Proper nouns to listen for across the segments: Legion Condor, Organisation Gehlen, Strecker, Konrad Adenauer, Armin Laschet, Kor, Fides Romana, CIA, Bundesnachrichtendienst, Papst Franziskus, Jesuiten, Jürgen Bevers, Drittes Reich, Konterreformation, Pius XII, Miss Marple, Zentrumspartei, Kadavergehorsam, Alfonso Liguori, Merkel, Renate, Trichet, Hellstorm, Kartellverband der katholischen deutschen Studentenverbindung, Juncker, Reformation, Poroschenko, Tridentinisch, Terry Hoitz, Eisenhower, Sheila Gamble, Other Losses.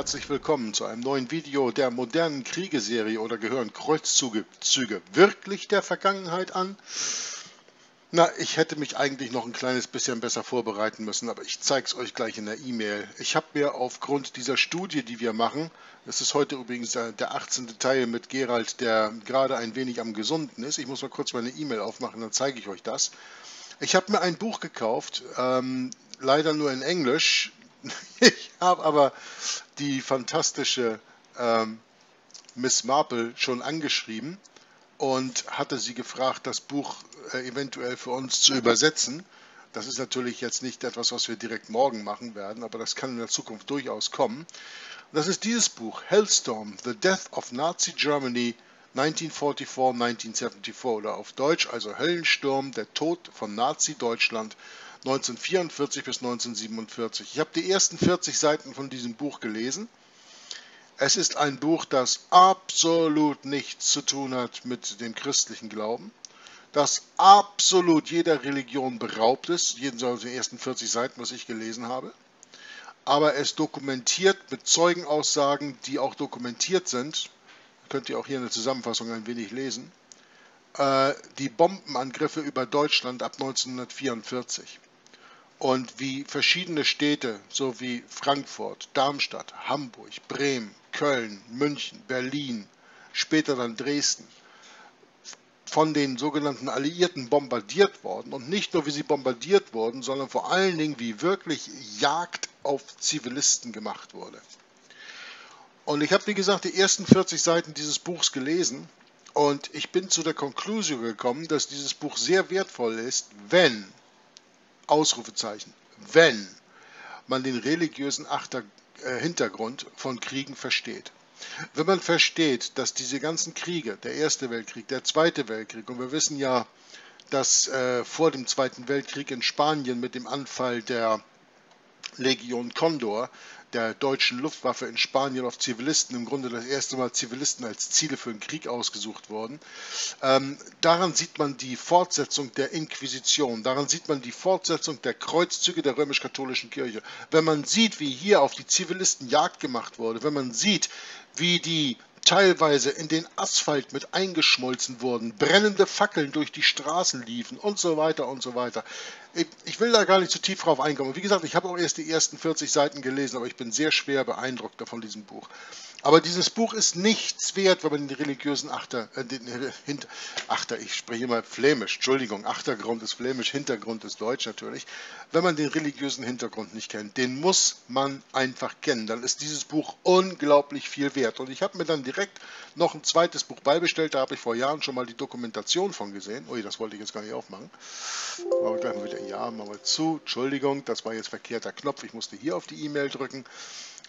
herzlich willkommen zu einem neuen Video der modernen Kriegeserie. Oder gehören Kreuzzüge wirklich der Vergangenheit an? Na, ich hätte mich eigentlich noch ein kleines bisschen besser vorbereiten müssen, aber ich zeige es euch gleich in der E-Mail. Ich habe mir aufgrund dieser Studie, die wir machen, das ist heute übrigens der 18. Teil mit Gerald, der gerade ein wenig am Gesunden ist. Ich muss mal kurz meine E-Mail aufmachen, dann zeige ich euch das. Ich habe mir ein Buch gekauft, leider nur in Englisch. Ich habe aber die fantastische Miss Marple schon angeschrieben und hatte sie gefragt, das Buch eventuell für uns zu übersetzen. Das ist natürlich jetzt nicht etwas, was wir direkt morgen machen werden, aber das kann in der Zukunft durchaus kommen. Das ist dieses Buch, Hellstorm, The Death of Nazi Germany 1944-1974, oder auf Deutsch, also Höllensturm, der Tod von Nazi-Deutschland 1944 bis 1947. Ich habe die ersten 40 Seiten von diesem Buch gelesen. Es ist ein Buch, das absolut nichts zu tun hat mit dem christlichen Glauben, das absolut jeder Religion beraubt ist, jedenfalls die ersten 40 Seiten, was ich gelesen habe. Aber es dokumentiert mit Zeugenaussagen, die auch dokumentiert sind, könnt ihr auch hier in der Zusammenfassung ein wenig lesen, die Bombenangriffe über Deutschland ab 1944 und wie verschiedene Städte, so wie Frankfurt, Darmstadt, Hamburg, Bremen, Köln, München, Berlin, später dann Dresden, von den sogenannten Alliierten bombardiert worden, und nicht nur wie sie bombardiert wurden, sondern vor allen Dingen wie wirklich Jagd auf Zivilisten gemacht wurde. Und ich habe, wie gesagt, die ersten 40 Seiten dieses Buchs gelesen und ich bin zu der Konklusion gekommen, dass dieses Buch sehr wertvoll ist, wenn, Ausrufezeichen, wenn man den religiösen Hintergrund von Kriegen versteht. Wenn man versteht, dass diese ganzen Kriege, der Erste Weltkrieg, der Zweite Weltkrieg, und wir wissen ja, dass vor dem Zweiten Weltkrieg in Spanien mit dem Anfall der Legion Condor, der deutschen Luftwaffe in Spanien auf Zivilisten, im Grunde das erste Mal Zivilisten als Ziele für den Krieg ausgesucht wurden. Daran sieht man die Fortsetzung der Inquisition, daran sieht man die Fortsetzung der Kreuzzüge der römisch-katholischen Kirche. Wenn man sieht, wie hier auf die Zivilisten Jagd gemacht wurde, wenn man sieht, wie die teilweise in den Asphalt mit eingeschmolzen wurden, brennende Fackeln durch die Straßen liefen und so weiter und so weiter. Ich will da gar nicht zu tief drauf einkommen. Wie gesagt, ich habe auch erst die ersten 40 Seiten gelesen, aber ich bin sehr schwer beeindruckt von diesem Buch. Aber dieses Buch ist nichts wert, wenn man den religiösen Achtergrund ist flämisch, Hintergrund ist deutsch natürlich. Wenn man den religiösen Hintergrund nicht kennt, den muss man einfach kennen. Dann ist dieses Buch unglaublich viel wert. Und ich habe mir dann direkt noch ein zweites Buch beibestellt. Da habe ich vor Jahren schon mal die Dokumentation von gesehen. Ui, das wollte ich jetzt gar nicht aufmachen. Aber gleich mal wieder, ja, machen wir zu. Entschuldigung, das war jetzt verkehrter Knopf. Ich musste hier auf die E-Mail drücken.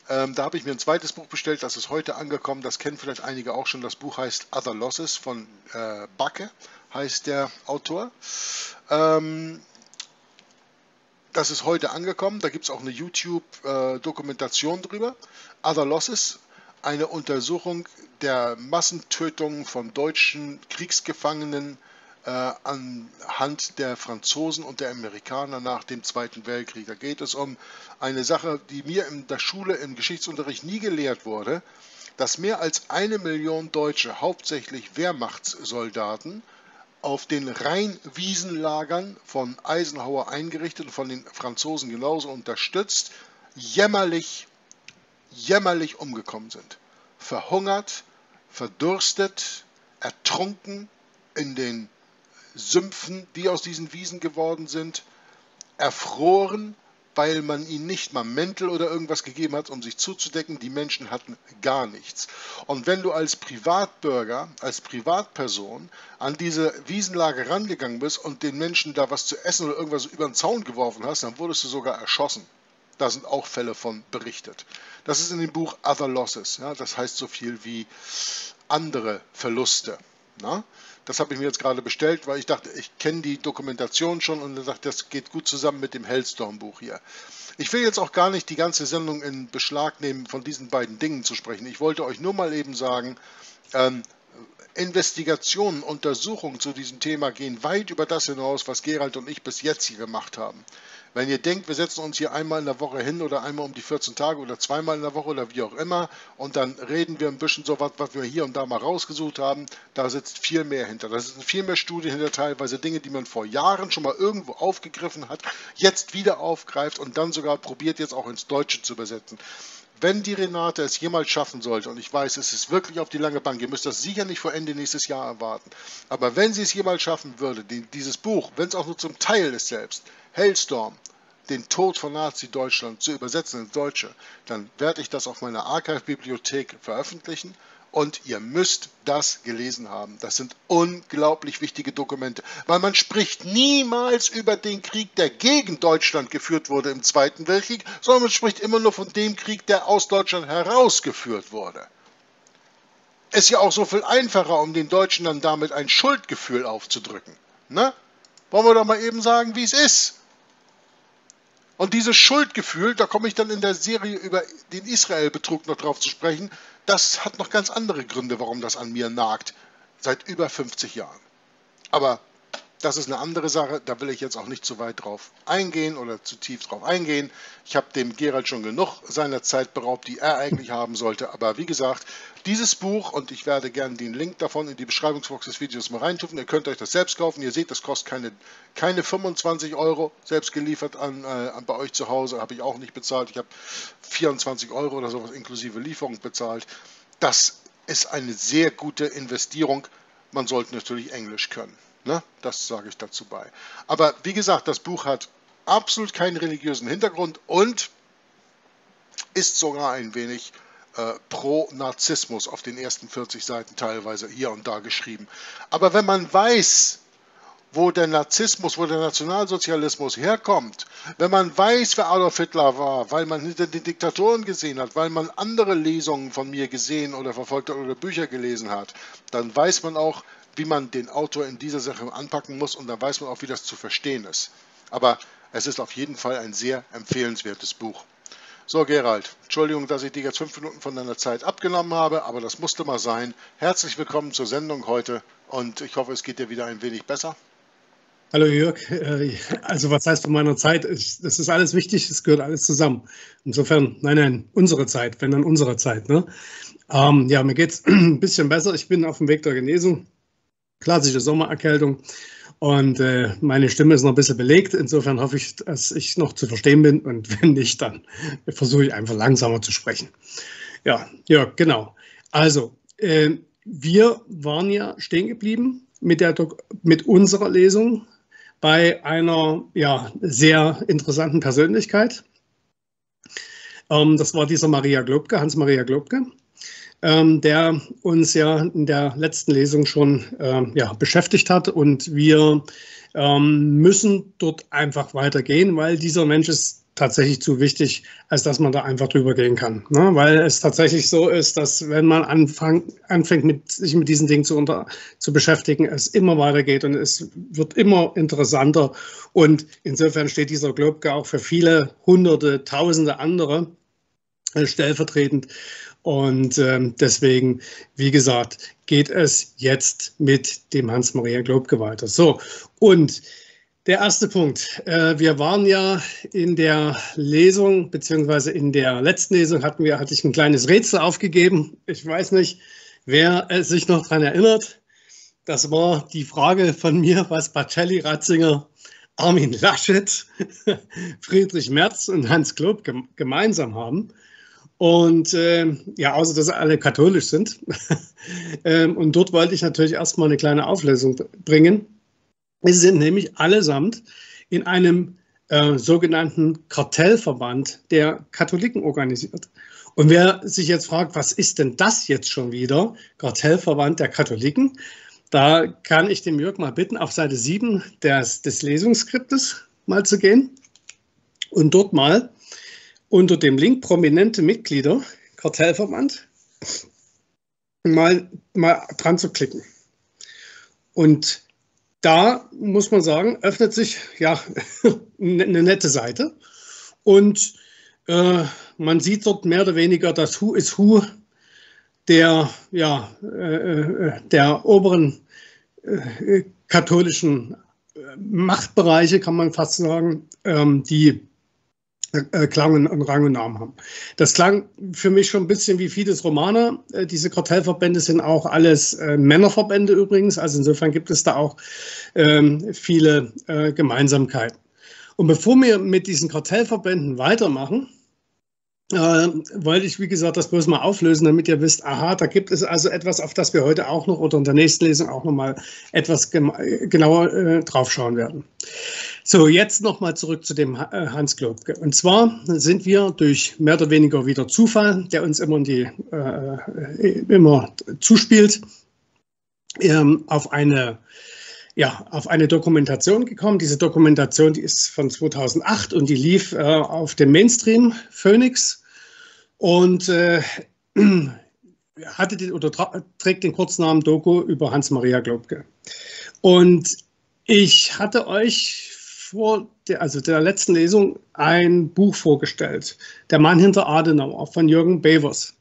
Da habe ich mir ein zweites Buch bestellt, das ist heute angekommen, das kennen vielleicht einige auch schon. Das Buch heißt Other Losses von Bacque, heißt der Autor. Das ist heute angekommen, da gibt es auch eine YouTube-Dokumentation drüber. Other Losses, eine Untersuchung der Massentötungen von deutschen Kriegsgefangenen anhand der Franzosen und der Amerikaner nach dem Zweiten Weltkrieg. Da geht es um eine Sache, die mir in der Schule im Geschichtsunterricht nie gelehrt wurde, dass mehr als 1 Million Deutsche, hauptsächlich Wehrmachtssoldaten, auf den Rheinwiesenlagern von Eisenhower eingerichtet und von den Franzosen genauso unterstützt, jämmerlich umgekommen sind. Verhungert, verdurstet, ertrunken in den Sümpfen, die aus diesen Wiesen geworden sind, erfroren, weil man ihnen nicht mal Mäntel oder irgendwas gegeben hat, um sich zuzudecken. Die Menschen hatten gar nichts. Und wenn du als Privatbürger, als Privatperson an diese Wiesenlage rangegangen bist und den Menschen da was zu essen oder irgendwas über den Zaun geworfen hast, dann wurdest du sogar erschossen. Da sind auch Fälle von berichtet. Das ist in dem Buch Other Losses. Ja, das heißt so viel wie andere Verluste. Na? Das habe ich mir jetzt gerade bestellt, weil ich dachte, ich kenne die Dokumentation schon und dachte, das geht gut zusammen mit dem Hellstorm-Buch hier. Ich will jetzt auch gar nicht die ganze Sendung in Beschlag nehmen, von diesen beiden Dingen zu sprechen. Ich wollte euch nur mal eben sagen, Investigationen, Untersuchungen zu diesem Thema gehen weit über das hinaus, was Gerald und ich bis jetzt hier gemacht haben. Wenn ihr denkt, wir setzen uns hier einmal in der Woche hin oder einmal um die 14 Tage oder zweimal in der Woche oder wie auch immer und dann reden wir ein bisschen so was wir hier und da mal rausgesucht haben, da sitzt viel mehr hinter. Da sitzen viel mehr Studien hinter, teilweise Dinge, die man vor Jahren schon mal irgendwo aufgegriffen hat, jetzt wieder aufgreift und dann sogar probiert, jetzt auch ins Deutsche zu übersetzen. Wenn die Renate es jemals schaffen sollte, und ich weiß, es ist wirklich auf die lange Bank, ihr müsst das sicher nicht vor Ende nächstes Jahr erwarten, aber wenn sie es jemals schaffen würde, dieses Buch, wenn es auch nur zum Teil ist selbst, Hellstorm, den Tod von Nazi-Deutschland zu übersetzen ins Deutsche, dann werde ich das auf meiner Archive-Bibliothek veröffentlichen. Und ihr müsst das gelesen haben. Das sind unglaublich wichtige Dokumente, weil man spricht niemals über den Krieg, der gegen Deutschland geführt wurde im Zweiten Weltkrieg, sondern man spricht immer nur von dem Krieg, der aus Deutschland herausgeführt wurde. Ist ja auch so viel einfacher, um den Deutschen dann damit ein Schuldgefühl aufzudrücken. Ne? Wollen wir doch mal eben sagen, wie es ist. Und dieses Schuldgefühl, da komme ich dann in der Serie über den Israel-Betrug noch drauf zu sprechen, das hat noch ganz andere Gründe, warum das an mir nagt, seit über 50 Jahren. Aber das ist eine andere Sache, da will ich jetzt auch nicht zu weit drauf eingehen oder zu tief drauf eingehen. Ich habe dem Gerald schon genug seiner Zeit beraubt, die er eigentlich haben sollte. Aber wie gesagt, dieses Buch, und ich werde gerne den Link davon in die Beschreibungsbox des Videos mal reintufen, ihr könnt euch das selbst kaufen, ihr seht, das kostet keine 25 Euro, selbst geliefert bei euch zu Hause, habe ich auch nicht bezahlt, ich habe 24 Euro oder sowas inklusive Lieferung bezahlt. Das ist eine sehr gute Investierung, man sollte natürlich Englisch können, ne? Das sage ich dazu bei. Aber wie gesagt, das Buch hat absolut keinen religiösen Hintergrund und ist sogar ein wenig pro Narzissmus auf den ersten 40 Seiten teilweise hier und da geschrieben. Aber wenn man weiß, wo der Narzissmus, wo der Nationalsozialismus herkommt, wenn man weiß, wer Adolf Hitler war, weil man hinter den Diktatoren gesehen hat, weil man andere Lesungen von mir gesehen oder verfolgt hat oder Bücher gelesen hat, dann weiß man auch, wie man den Autor in dieser Sache anpacken muss und dann weiß man auch, wie das zu verstehen ist. Aber es ist auf jeden Fall ein sehr empfehlenswertes Buch. So, Gerald, Entschuldigung, dass ich dir jetzt 5 Minuten von deiner Zeit abgenommen habe, aber das musste mal sein. Herzlich willkommen zur Sendung heute und ich hoffe, es geht dir wieder ein wenig besser. Hallo Jörg, also was heißt von meiner Zeit? Das ist alles wichtig, es gehört alles zusammen. Insofern, nein, unsere Zeit, wenn dann unsere Zeit. Ne? Ja, mir geht es ein bisschen besser, ich bin auf dem Weg der Genesung, klassische Sommererkältung. Und meine Stimme ist noch ein bisschen belegt, insofern hoffe ich, dass ich noch zu verstehen bin und wenn nicht, dann versuche ich einfach langsamer zu sprechen. Ja, Jörg, genau. Also, wir waren ja stehen geblieben mit unserer Lesung bei einer ja, sehr interessanten Persönlichkeit. Das war dieser Hans-Maria Globke. Der uns ja in der letzten Lesung schon ja, beschäftigt hat und wir müssen dort einfach weitergehen, weil dieser Mensch ist tatsächlich zu wichtig, als dass man da einfach drüber gehen kann. Ne? Weil es tatsächlich so ist, dass wenn man anfängt, sich mit diesen Dingen zu beschäftigen, es immer weitergeht und es wird immer interessanter und insofern steht dieser Globke auch für viele Hunderte, Tausende andere stellvertretend. Und deswegen, wie gesagt, geht es jetzt mit dem Hans-Maria Globke weiter. So, und der erste Punkt. Wir waren ja in der Lesung, beziehungsweise in der letzten Lesung hatte ich ein kleines Rätsel aufgegeben. Ich weiß nicht, wer sich noch daran erinnert. Das war die Frage von mir, was Pacelli, Ratzinger, Armin Laschet, Friedrich Merz und Hans Globke gemeinsam haben. Und ja, außer dass alle katholisch sind. Und dort wollte ich natürlich erstmal eine kleine Auflösung bringen. Sie sind nämlich allesamt in einem sogenannten Kartellverband der Katholiken organisiert. Und wer sich jetzt fragt, was ist denn das jetzt schon wieder? Kartellverband der Katholiken. Da kann ich den Jörg mal bitten, auf Seite 7 des Lesungsskriptes mal zu gehen und dort mal unter dem Link prominente Mitglieder, Kartellverband, mal dran zu klicken. Und da muss man sagen, öffnet sich ja eine nette Seite und man sieht dort mehr oder weniger das Who is Who der oberen katholischen Machtbereiche, kann man fast sagen, die Klang und Rang und Namen haben. Das klang für mich schon ein bisschen wie Fides Romana. Diese Kartellverbände sind auch alles Männerverbände übrigens. Also insofern gibt es da auch viele Gemeinsamkeiten. Und bevor wir mit diesen Kartellverbänden weitermachen, wollte ich, wie gesagt, das bloß mal auflösen, damit ihr wisst, aha, da gibt es also etwas, auf das wir heute auch noch oder in der nächsten Lesung auch noch mal etwas genauer drauf schauen werden. So, jetzt noch mal zurück zu dem Hans Globke. Und zwar sind wir durch mehr oder weniger wieder Zufall, der uns immer, immer zuspielt, auf eine Dokumentation gekommen. Diese Dokumentation, die ist von 2008 und die lief auf dem Mainstream Phoenix. Und trägt den Kurznamen Doku über Hans-Maria Globke. Und ich hatte euch vor der letzten Lesung ein Buch vorgestellt, Der Mann hinter Adenauer von Jürgen Bevers.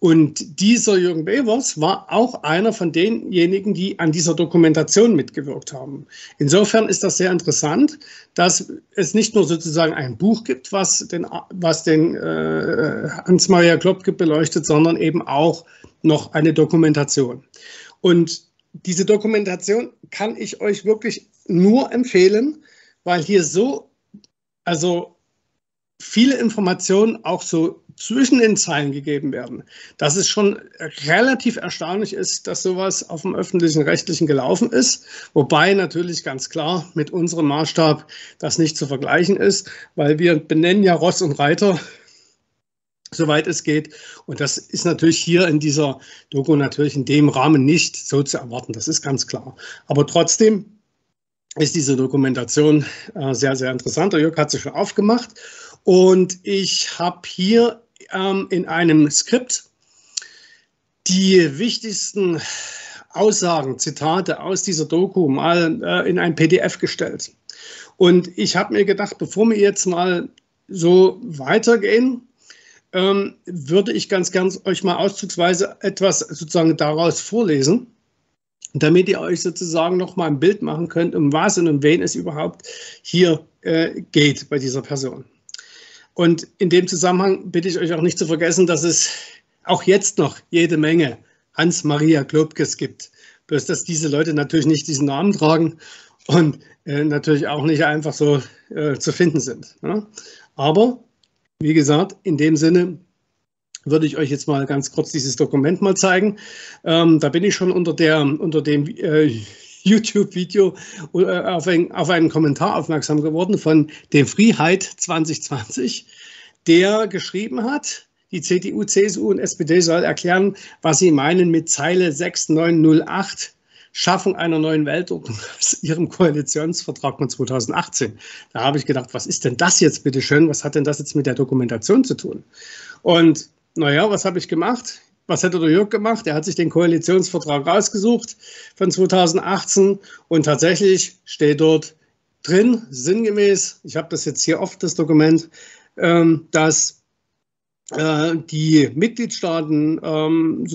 Und dieser Jürgen Bevers war auch einer von denjenigen, die an dieser Dokumentation mitgewirkt haben. Insofern ist das sehr interessant, dass es nicht nur sozusagen ein Buch gibt, was den Hans-Maria Globke beleuchtet, sondern eben auch noch eine Dokumentation. Und diese Dokumentation kann ich euch wirklich nur empfehlen, weil hier also viele Informationen auch so zwischen den Zeilen gegeben werden, dass es schon relativ erstaunlich ist, dass sowas auf dem Öffentlichen-Rechtlichen gelaufen ist, wobei natürlich ganz klar mit unserem Maßstab das nicht zu vergleichen ist, weil wir benennen ja Ross und Reiter, soweit es geht, und das ist natürlich hier in dieser Doku natürlich in dem Rahmen nicht so zu erwarten, das ist ganz klar, aber trotzdem ist diese Dokumentation sehr, sehr interessant. Der Jörg hat sie schon aufgemacht und ich habe hier in einem Skript die wichtigsten Aussagen, Zitate aus dieser Doku mal in ein PDF gestellt. Und ich habe mir gedacht, bevor wir jetzt mal so weitergehen, würde ich ganz gern euch mal auszugsweise etwas sozusagen daraus vorlesen, damit ihr euch sozusagen noch mal ein Bild machen könnt, um was und um wen es überhaupt hier geht bei dieser Person. Und in dem Zusammenhang bitte ich euch auch nicht zu vergessen, dass es auch jetzt noch jede Menge Hans-Maria Globkes gibt. Bloß, dass diese Leute natürlich nicht diesen Namen tragen und natürlich auch nicht einfach so zu finden sind. Ne? Aber, wie gesagt, in dem Sinne würde ich euch jetzt mal ganz kurz dieses Dokument mal zeigen. Da bin ich schon unter dem YouTube-Video auf einen Kommentar aufmerksam geworden von dem Freiheit 2020, der geschrieben hat, die CDU, CSU und SPD soll erklären, was sie meinen mit Zeile 6908, Schaffung einer neuen Weltordnung aus ihrem Koalitionsvertrag von 2018. Da habe ich gedacht, was ist denn das jetzt bitte schön? Was hat denn das jetzt mit der Dokumentation zu tun? Und naja, was habe ich gemacht? Was hätte der Jörg gemacht? Er hat sich den Koalitionsvertrag rausgesucht von 2018 und tatsächlich steht dort drin, sinngemäß, ich habe das jetzt hier oft, das Dokument, dass die Mitgliedstaaten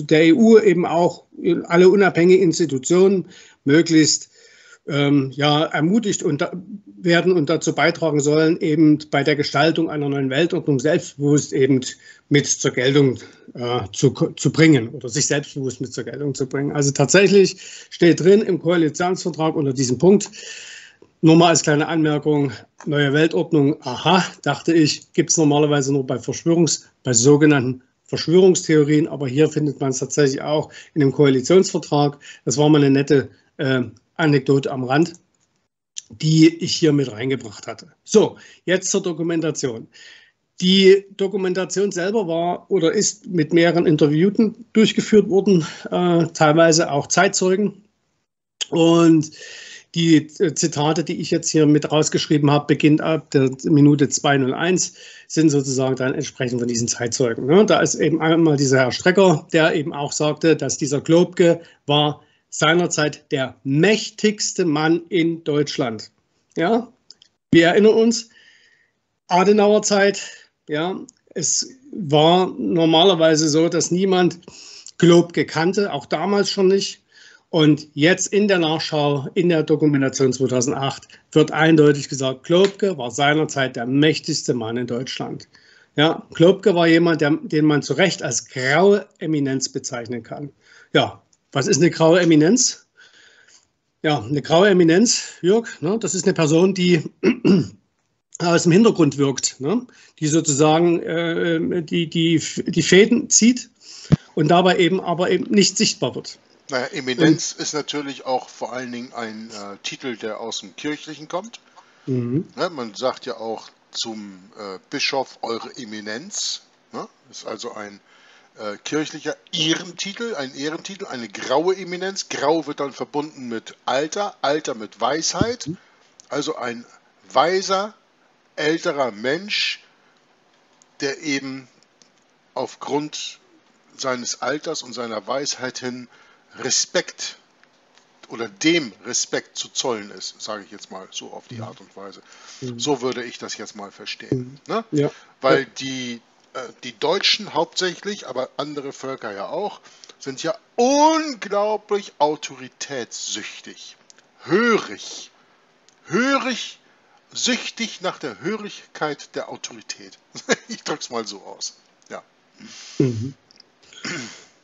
der EU eben auch alle unabhängigen Institutionen möglichst ermutigt werden und dazu beitragen sollen, eben bei der Gestaltung einer neuen Weltordnung selbstbewusst eben mit zur Geltung zu bringen oder sich selbstbewusst mit zur Geltung zu bringen. Also tatsächlich steht drin im Koalitionsvertrag unter diesem Punkt, nur mal als kleine Anmerkung, neue Weltordnung, aha, dachte ich, gibt es normalerweise nur bei sogenannten Verschwörungstheorien, aber hier findet man es tatsächlich auch in dem Koalitionsvertrag. Das war mal eine nette Anekdote am Rand, die ich hier mit reingebracht hatte. So, jetzt zur Dokumentation. Die Dokumentation selber war oder ist mit mehreren Interviewten durchgeführt worden, teilweise auch Zeitzeugen. Und die Zitate, die ich jetzt hier mit rausgeschrieben habe, beginnt ab der Minute 201, sind sozusagen dann entsprechend von diesen Zeitzeugen. Ne? Da ist eben einmal dieser Herr Strecker, der eben auch sagte, dass dieser Globke war seinerzeit der mächtigste Mann in Deutschland. Ja, wir erinnern uns, Adenauerzeit, ja, es war normalerweise so, dass niemand Globke kannte, auch damals schon nicht. Und jetzt in der Nachschau, in der Dokumentation 2008, wird eindeutig gesagt, Globke war seinerzeit der mächtigste Mann in Deutschland. Ja, Globke war jemand, den man zu Recht als graue Eminenz bezeichnen kann. Ja, was ist eine graue Eminenz? Ja, eine graue Eminenz, Jörg, ne, das ist eine Person, die aus dem Hintergrund wirkt, ne, die sozusagen die Fäden zieht und dabei eben nicht sichtbar wird. Naja, Eminenz ist natürlich auch vor allen Dingen ein Titel, der aus dem Kirchlichen kommt. Mhm. Ne, man sagt ja auch zum Bischof eure Eminenz. Ne? Ist also ein kirchlicher Ehrentitel, eine graue Eminenz. Grau wird dann verbunden mit Alter, Alter mit Weisheit. Mhm. Also ein weiser, älterer Mensch, der eben aufgrund seines Alters und seiner Weisheit hin Respekt oder dem Respekt zu zollen ist, sage ich jetzt mal so auf die Art und Weise. So würde ich das jetzt mal verstehen. Ne? Ja. Weil die Deutschen hauptsächlich, aber andere Völker ja auch, sind ja unglaublich autoritätssüchtig, hörig, süchtig nach der Hörigkeit der Autorität. Ich drücke es mal so aus. Ja. Mhm.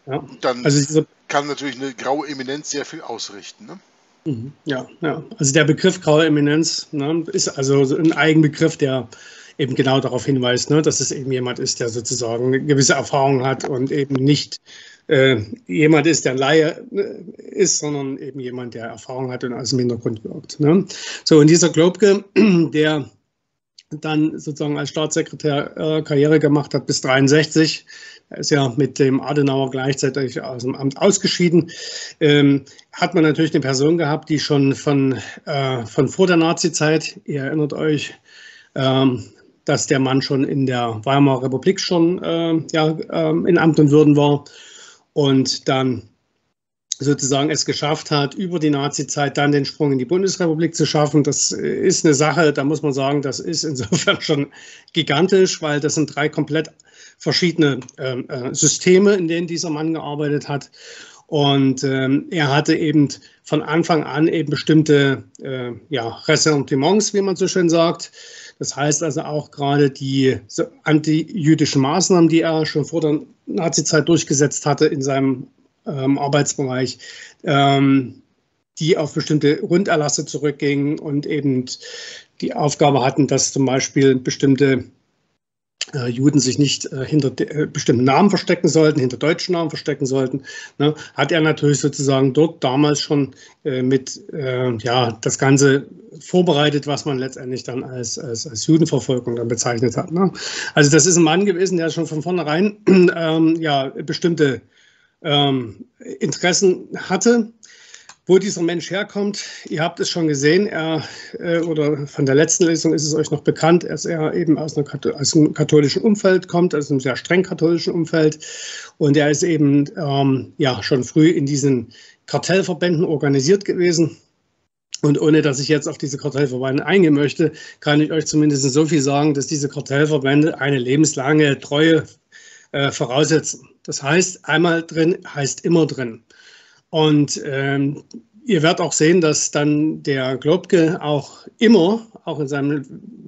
Ja. Dann also diese kann natürlich eine graue Eminenz sehr viel ausrichten. Ne? Mhm. Ja, ja, also der Begriff graue Eminenz, ne, ist also ein Eigenbegriff, der eben genau darauf hinweist, ne, dass es eben jemand ist, der sozusagen eine gewisse Erfahrung hat und eben nicht jemand ist, der ein Laie ist, sondern eben jemand, der Erfahrung hat und aus dem Hintergrund wirkt. Ne? So, und dieser Globke, der dann sozusagen als Staatssekretär Karriere gemacht hat bis 1963. Er ist ja mit dem Adenauer gleichzeitig aus dem Amt ausgeschieden. Hat man natürlich eine Person gehabt, die schon von vor der Nazizeit, ihr erinnert euch, dass der Mann schon in der Weimarer Republik schon in Amt und Würden war und dann sozusagen es geschafft hat, über die Nazizeit dann den Sprung in die Bundesrepublik zu schaffen. Das ist eine Sache, da muss man sagen, das ist insofern schon gigantisch, weil das sind drei komplett verschiedene Systeme, in denen dieser Mann gearbeitet hat. Und er hatte eben von Anfang an eben bestimmte Ressentiments, wie man so schön sagt. Das heißt also auch gerade die antijüdischen Maßnahmen, die er schon vor der Nazizeit durchgesetzt hatte in seinem Arbeitsbereich, die auf bestimmte Runderlasse zurückgingen und eben die Aufgabe hatten, dass zum Beispiel bestimmte Juden sich nicht hinter bestimmten Namen verstecken sollten, hinter deutschen Namen verstecken sollten, ne, hat er natürlich sozusagen dort damals schon das Ganze vorbereitet, was man letztendlich dann als Judenverfolgung dann bezeichnet hat. Ne. Also das ist ein Mann gewesen, der schon von vornherein bestimmte Interessen hatte. Wo dieser Mensch herkommt, ihr habt es schon gesehen, oder von der letzten Lesung ist es euch noch bekannt, dass er eben aus einem katholischen Umfeld kommt, aus einem sehr streng katholischen Umfeld. Und er ist eben schon früh in diesen Kartellverbänden organisiert gewesen. Und ohne dass ich jetzt auf diese Kartellverbände eingehen möchte, kann ich euch zumindest so viel sagen, dass diese Kartellverbände eine lebenslange Treue voraussetzen. Das heißt, einmal drin heißt immer drin. Und ihr werdet auch sehen, dass dann der Globke auch in seinem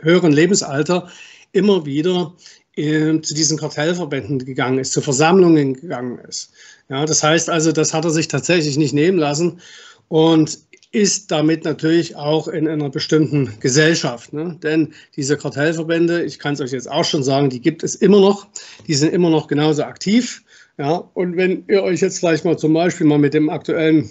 höheren Lebensalter, immer wieder zu diesen Kartellverbänden gegangen ist, zu Versammlungen gegangen ist. Ja, das heißt also, das hat er sich tatsächlich nicht nehmen lassen und ist damit natürlich auch in einer bestimmten Gesellschaft. Ne? Denn diese Kartellverbände, ich kann es euch jetzt auch schon sagen, die gibt es immer noch, die sind immer noch genauso aktiv. Ja, und wenn ihr euch jetzt vielleicht mal zum Beispiel mit dem aktuellen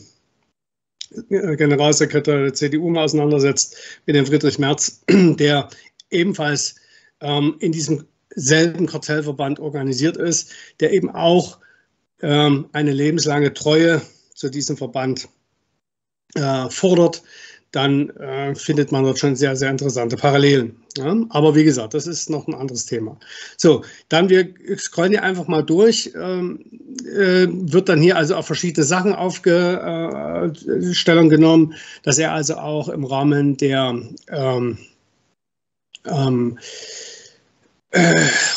Generalsekretär der CDU mal auseinandersetzt, mit dem Friedrich Merz, der ebenfalls in diesem selben Kartellverband organisiert ist, der eben auch eine lebenslange Treue zu diesem Verband fordert, dann findet man dort schon sehr, sehr interessante Parallelen. Ja, aber wie gesagt, das ist noch ein anderes Thema. So, dann wir scrollen hier einfach mal durch, wird dann hier also auf verschiedene Sachen Stellung genommen, dass er also auch im Rahmen der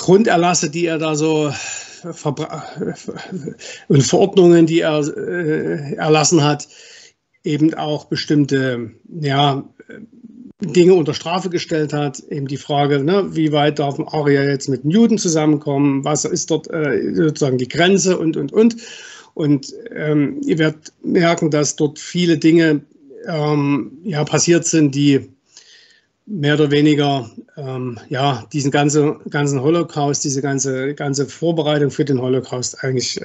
Runderlasse, die er da so und Verordnungen, die er erlassen hat, eben auch bestimmte Dinge unter Strafe gestellt hat. Eben die Frage, wie weit darf ein Arier jetzt mit den Juden zusammenkommen, was ist dort sozusagen die Grenze und. Und ihr werdet merken, dass dort viele Dinge passiert sind, die mehr oder weniger diesen ganzen Holocaust, diese ganze Vorbereitung für den Holocaust eigentlich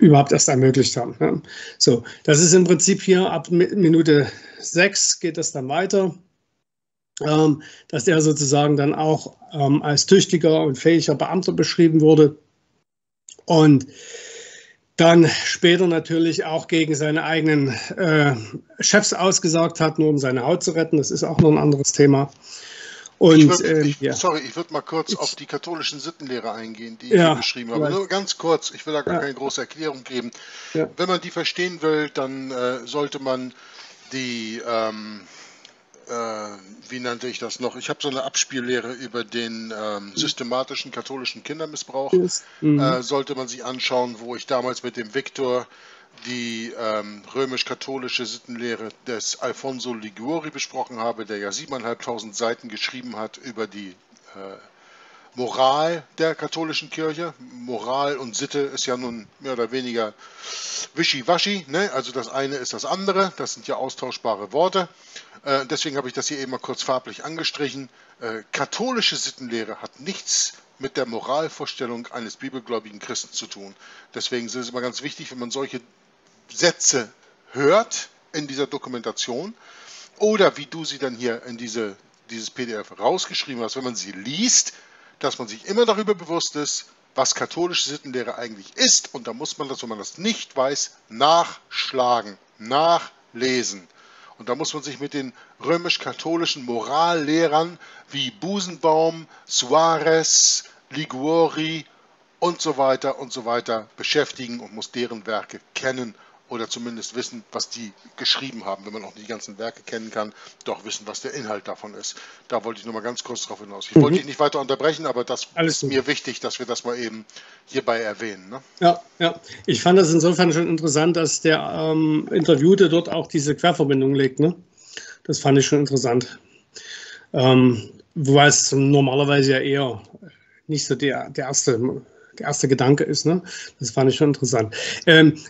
überhaupt erst ermöglicht haben. Ne? So, das ist im Prinzip hier ab Minute 6 geht das dann weiter, dass er sozusagen dann auch als tüchtiger und fähiger Beamter beschrieben wurde und dann später natürlich auch gegen seine eigenen Chefs ausgesagt hat, nur um seine Haut zu retten. Das ist auch noch ein anderes Thema. Und, sorry, ich würde mal kurz auf die katholischen Sittenlehre eingehen, die ich hier beschrieben habe. Nur ganz kurz, ich will da gar keine große Erklärung geben. Ja. Wenn man die verstehen will, dann sollte man die, wie nannte ich das noch? Ich habe so eine Abspiellehre über den systematischen katholischen Kindermissbrauch. Sollte man sich anschauen, wo ich damals mit dem Viktor die römisch-katholische Sittenlehre des Alfonso Liguori besprochen habe, der ja 7.500 Seiten geschrieben hat über die Moral der katholischen Kirche. Moral und Sitte ist ja nun mehr oder weniger wischiwaschi, ne? Also das eine ist das andere, das sind ja austauschbare Worte. Deswegen habe ich das hier eben mal kurz farblich angestrichen. Katholische Sittenlehre hat nichts mit der Moralvorstellung eines bibelgläubigen Christen zu tun. Deswegen ist es immer ganz wichtig, wenn man solche Sätze hört in dieser Dokumentation oder wie du sie dann hier in dieses PDF rausgeschrieben hast, wenn man sie liest, dass man sich immer darüber bewusst ist, was katholische Sittenlehre eigentlich ist. Und da muss man das, wenn man das nicht weiß, nachschlagen, nachlesen. Und da muss man sich mit den römisch-katholischen Morallehrern wie Busenbaum, Suarez, Liguori und so weiter beschäftigen und muss deren Werke kennen oder zumindest wissen, was die geschrieben haben. Wenn man auch nicht die ganzen Werke kennen kann, doch wissen, was der Inhalt davon ist. Da wollte ich nur mal ganz kurz drauf hinaus. Ich wollte dich nicht weiter unterbrechen, aber das ist mir wichtig, dass wir das mal eben hierbei erwähnen. Ne? Ja. Ich fand das insofern schon interessant, dass der Interviewte dort auch diese Querverbindung legt. Ne? Das fand ich schon interessant. Wobei es normalerweise ja eher nicht so der erste Gedanke ist. Ne? Das fand ich schon interessant.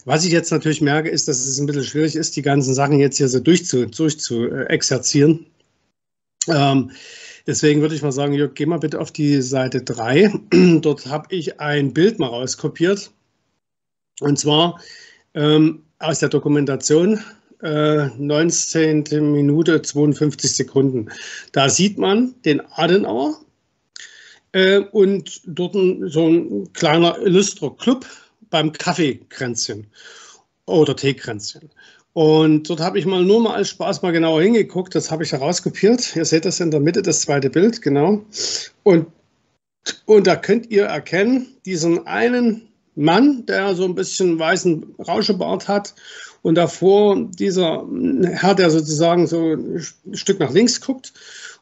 Was ich jetzt natürlich merke, ist, dass es ein bisschen schwierig ist, die ganzen Sachen jetzt hier so durchzuexerzieren. Deswegen würde ich mal sagen, Jörg, geh mal bitte auf die Seite 3. Dort habe ich ein Bild mal rauskopiert. Und zwar aus der Dokumentation 19. Minute 52 Sekunden. Da sieht man den Adenauer. Und dort so ein kleiner illustrer Club beim Kaffeekränzchen oder Teekränzchen. Und dort habe ich mal nur als Spaß mal genauer hingeguckt. Das habe ich herauskopiert. Ihr seht das in der Mitte, das zweite Bild, genau. Und da könnt ihr erkennen, diesen einen Mann, der so ein bisschen weißen Rauschebart hat und davor dieser Herr, der sozusagen so ein Stück nach links guckt.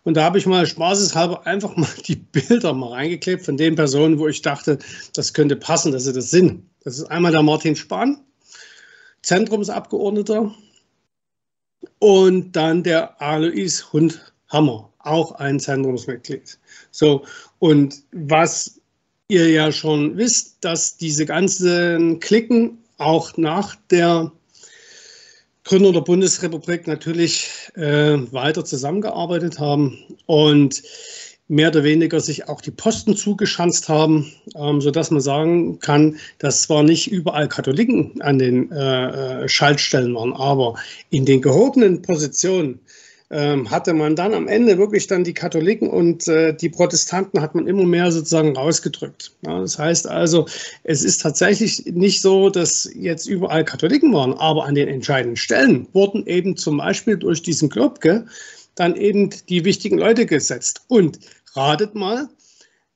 Und da habe ich mal spaßeshalber einfach mal die Bilder mal reingeklebt von den Personen, wo ich dachte, das könnte passen, dass sie das sind. Das ist einmal der Martin Spahn, Zentrumsabgeordneter, und dann der Alois Hundhammer, auch ein Zentrumsmitglied. So, und was ihr ja schon wisst, dass diese ganzen Klicken auch nach der Gründer der Bundesrepublik natürlich weiter zusammengearbeitet haben und mehr oder weniger sich auch die Posten zugeschanzt haben, sodass man sagen kann, dass zwar nicht überall Katholiken an den Schaltstellen waren, aber in den gehobenen Positionen hatte man dann am Ende wirklich dann die Katholiken und die Protestanten hat man immer mehr sozusagen rausgedrückt. Ja, das heißt also, es ist tatsächlich nicht so, dass jetzt überall Katholiken waren, aber an den entscheidenden Stellen wurden eben zum Beispiel durch diesen Globke dann eben die wichtigen Leute gesetzt. Und ratet mal,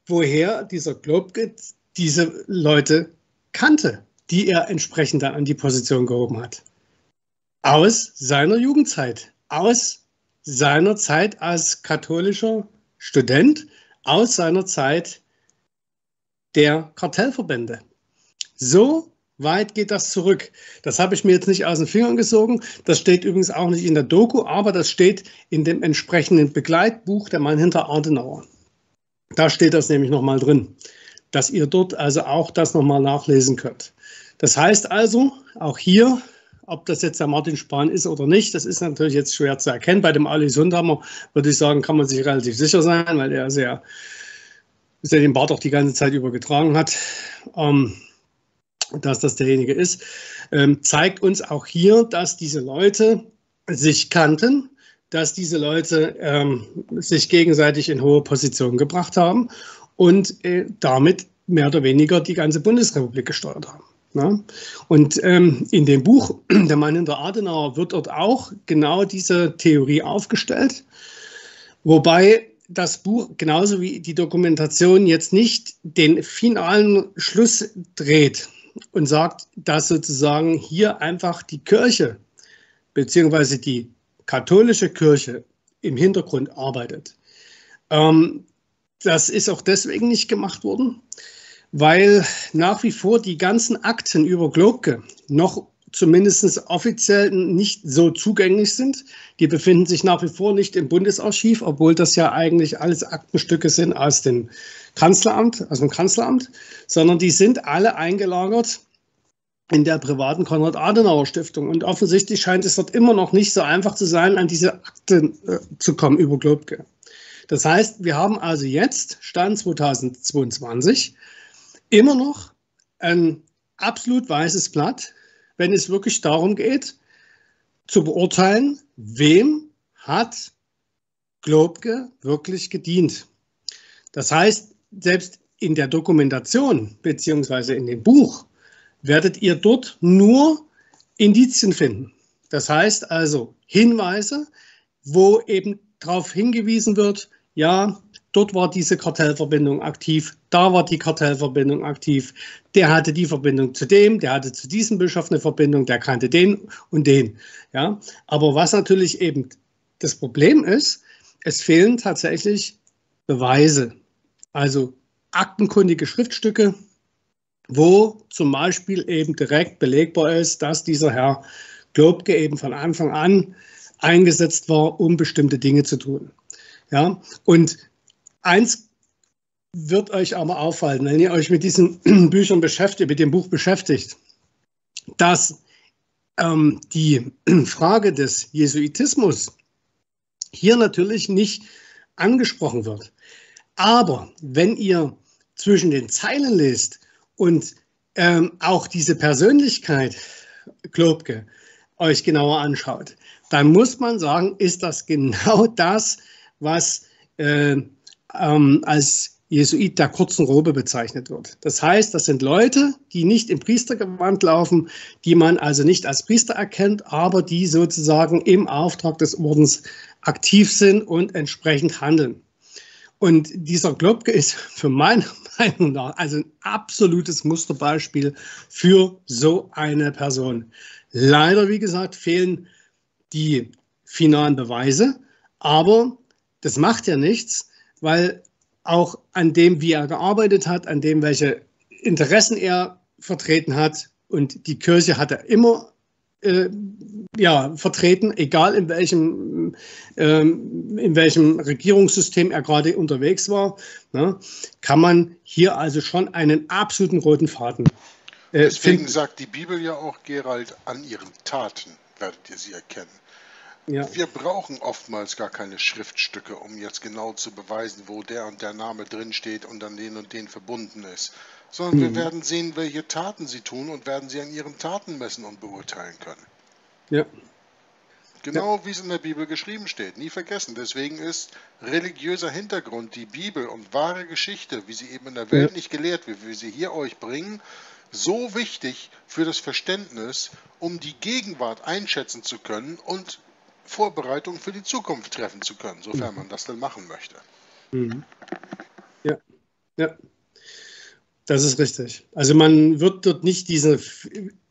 woher dieser Globke diese Leute kannte, die er entsprechend dann an die Position gehoben hat. Aus seiner Jugendzeit, aus seiner Zeit als katholischer Student, aus seiner Zeit der Kartellverbände. So weit geht das zurück. Das habe ich mir jetzt nicht aus den Fingern gesogen. Das steht übrigens auch nicht in der Doku, aber das steht in dem entsprechenden Begleitbuch Der Mann hinter Adenauer. Da steht das nämlich nochmal drin, dass ihr dort also auch das nochmal nachlesen könnt. Das heißt also, auch hier, ob das jetzt der Martin Spahn ist oder nicht, das ist natürlich jetzt schwer zu erkennen. Bei dem Alois Hundhammer würde ich sagen, kann man sich relativ sicher sein, weil er sehr den Bart auch die ganze Zeit über getragen hat, dass das derjenige ist, zeigt uns auch hier, dass diese Leute sich kannten, dass diese Leute sich gegenseitig in hohe Positionen gebracht haben und damit mehr oder weniger die ganze Bundesrepublik gesteuert haben. Ne? Und in dem Buch Der Mann hinter Adenauer wird dort auch genau diese Theorie aufgestellt, wobei das Buch genauso wie die Dokumentation jetzt nicht den finalen Schluss dreht und sagt, dass sozusagen hier einfach die Kirche beziehungsweise die katholische Kirche im Hintergrund arbeitet. Das ist auch deswegen nicht gemacht worden, weil nach wie vor die ganzen Akten über Globke noch zumindest offiziell nicht so zugänglich sind. Die befinden sich nach wie vor nicht im Bundesarchiv, obwohl das ja eigentlich alles Aktenstücke sind aus dem Kanzleramt, sondern die sind alle eingelagert in der privaten Konrad-Adenauer-Stiftung. Und offensichtlich scheint es dort immer noch nicht so einfach zu sein, an diese Akten zu kommen über Globke. Das heißt, wir haben also jetzt, Stand 2022, immer noch ein absolut weißes Blatt, wenn es wirklich darum geht, zu beurteilen, wem hat Globke wirklich gedient. Das heißt, selbst in der Dokumentation bzw. in dem Buch werdet ihr dort nur Indizien finden. Das heißt also Hinweise, wo eben darauf hingewiesen wird, ja, dort war diese Kartellverbindung aktiv, da war die Kartellverbindung aktiv, der hatte die Verbindung zu dem, der hatte zu diesem Bischof eine Verbindung, der kannte den und den. Ja? Aber was natürlich eben das Problem ist, es fehlen tatsächlich Beweise, also aktenkundige Schriftstücke, wo zum Beispiel eben direkt belegbar ist, dass dieser Herr Globke eben von Anfang an eingesetzt war, um bestimmte Dinge zu tun. Ja? Und eins wird euch aber auffallen, wenn ihr euch mit diesen Büchern beschäftigt, mit dem Buch beschäftigt, dass die Frage des Jesuitismus hier natürlich nicht angesprochen wird. Aber wenn ihr zwischen den Zeilen lest und auch diese Persönlichkeit Globke euch genauer anschaut, dann muss man sagen, ist das genau das, was als Jesuit der kurzen Robe bezeichnet wird. Das heißt, das sind Leute, die nicht im Priestergewand laufen, die man also nicht als Priester erkennt, aber die sozusagen im Auftrag des Ordens aktiv sind und entsprechend handeln. Und dieser Globke ist für meine Meinung nach also ein absolutes Musterbeispiel für so eine Person. Leider, wie gesagt, fehlen die finalen Beweise, aber das macht ja nichts, weil auch an dem, wie er gearbeitet hat, an dem, welche Interessen er vertreten hat, und die Kirche hat er immer vertreten, egal in welchem Regierungssystem er gerade unterwegs war, ne, kann man hier also schon einen absoluten roten Faden deswegen finden. Sagt die Bibel ja auch, Gerald, an ihren Taten werdet ihr sie erkennen. Ja. Wir brauchen oftmals gar keine Schriftstücke, um jetzt genau zu beweisen, wo der und der Name drin steht und an den verbunden ist, sondern wir werden sehen, welche Taten sie tun und werden sie an ihren Taten messen und beurteilen können. Ja. Genau, wie es in der Bibel geschrieben steht. Nie vergessen. Deswegen ist religiöser Hintergrund, die Bibel und wahre Geschichte, wie sie eben in der Welt nicht gelehrt wird, wie wir sie hier euch bringen, so wichtig für das Verständnis, um die Gegenwart einschätzen zu können und Vorbereitung für die Zukunft treffen zu können, sofern man das denn machen möchte. Ja, ja, das ist richtig. Also man wird dort nicht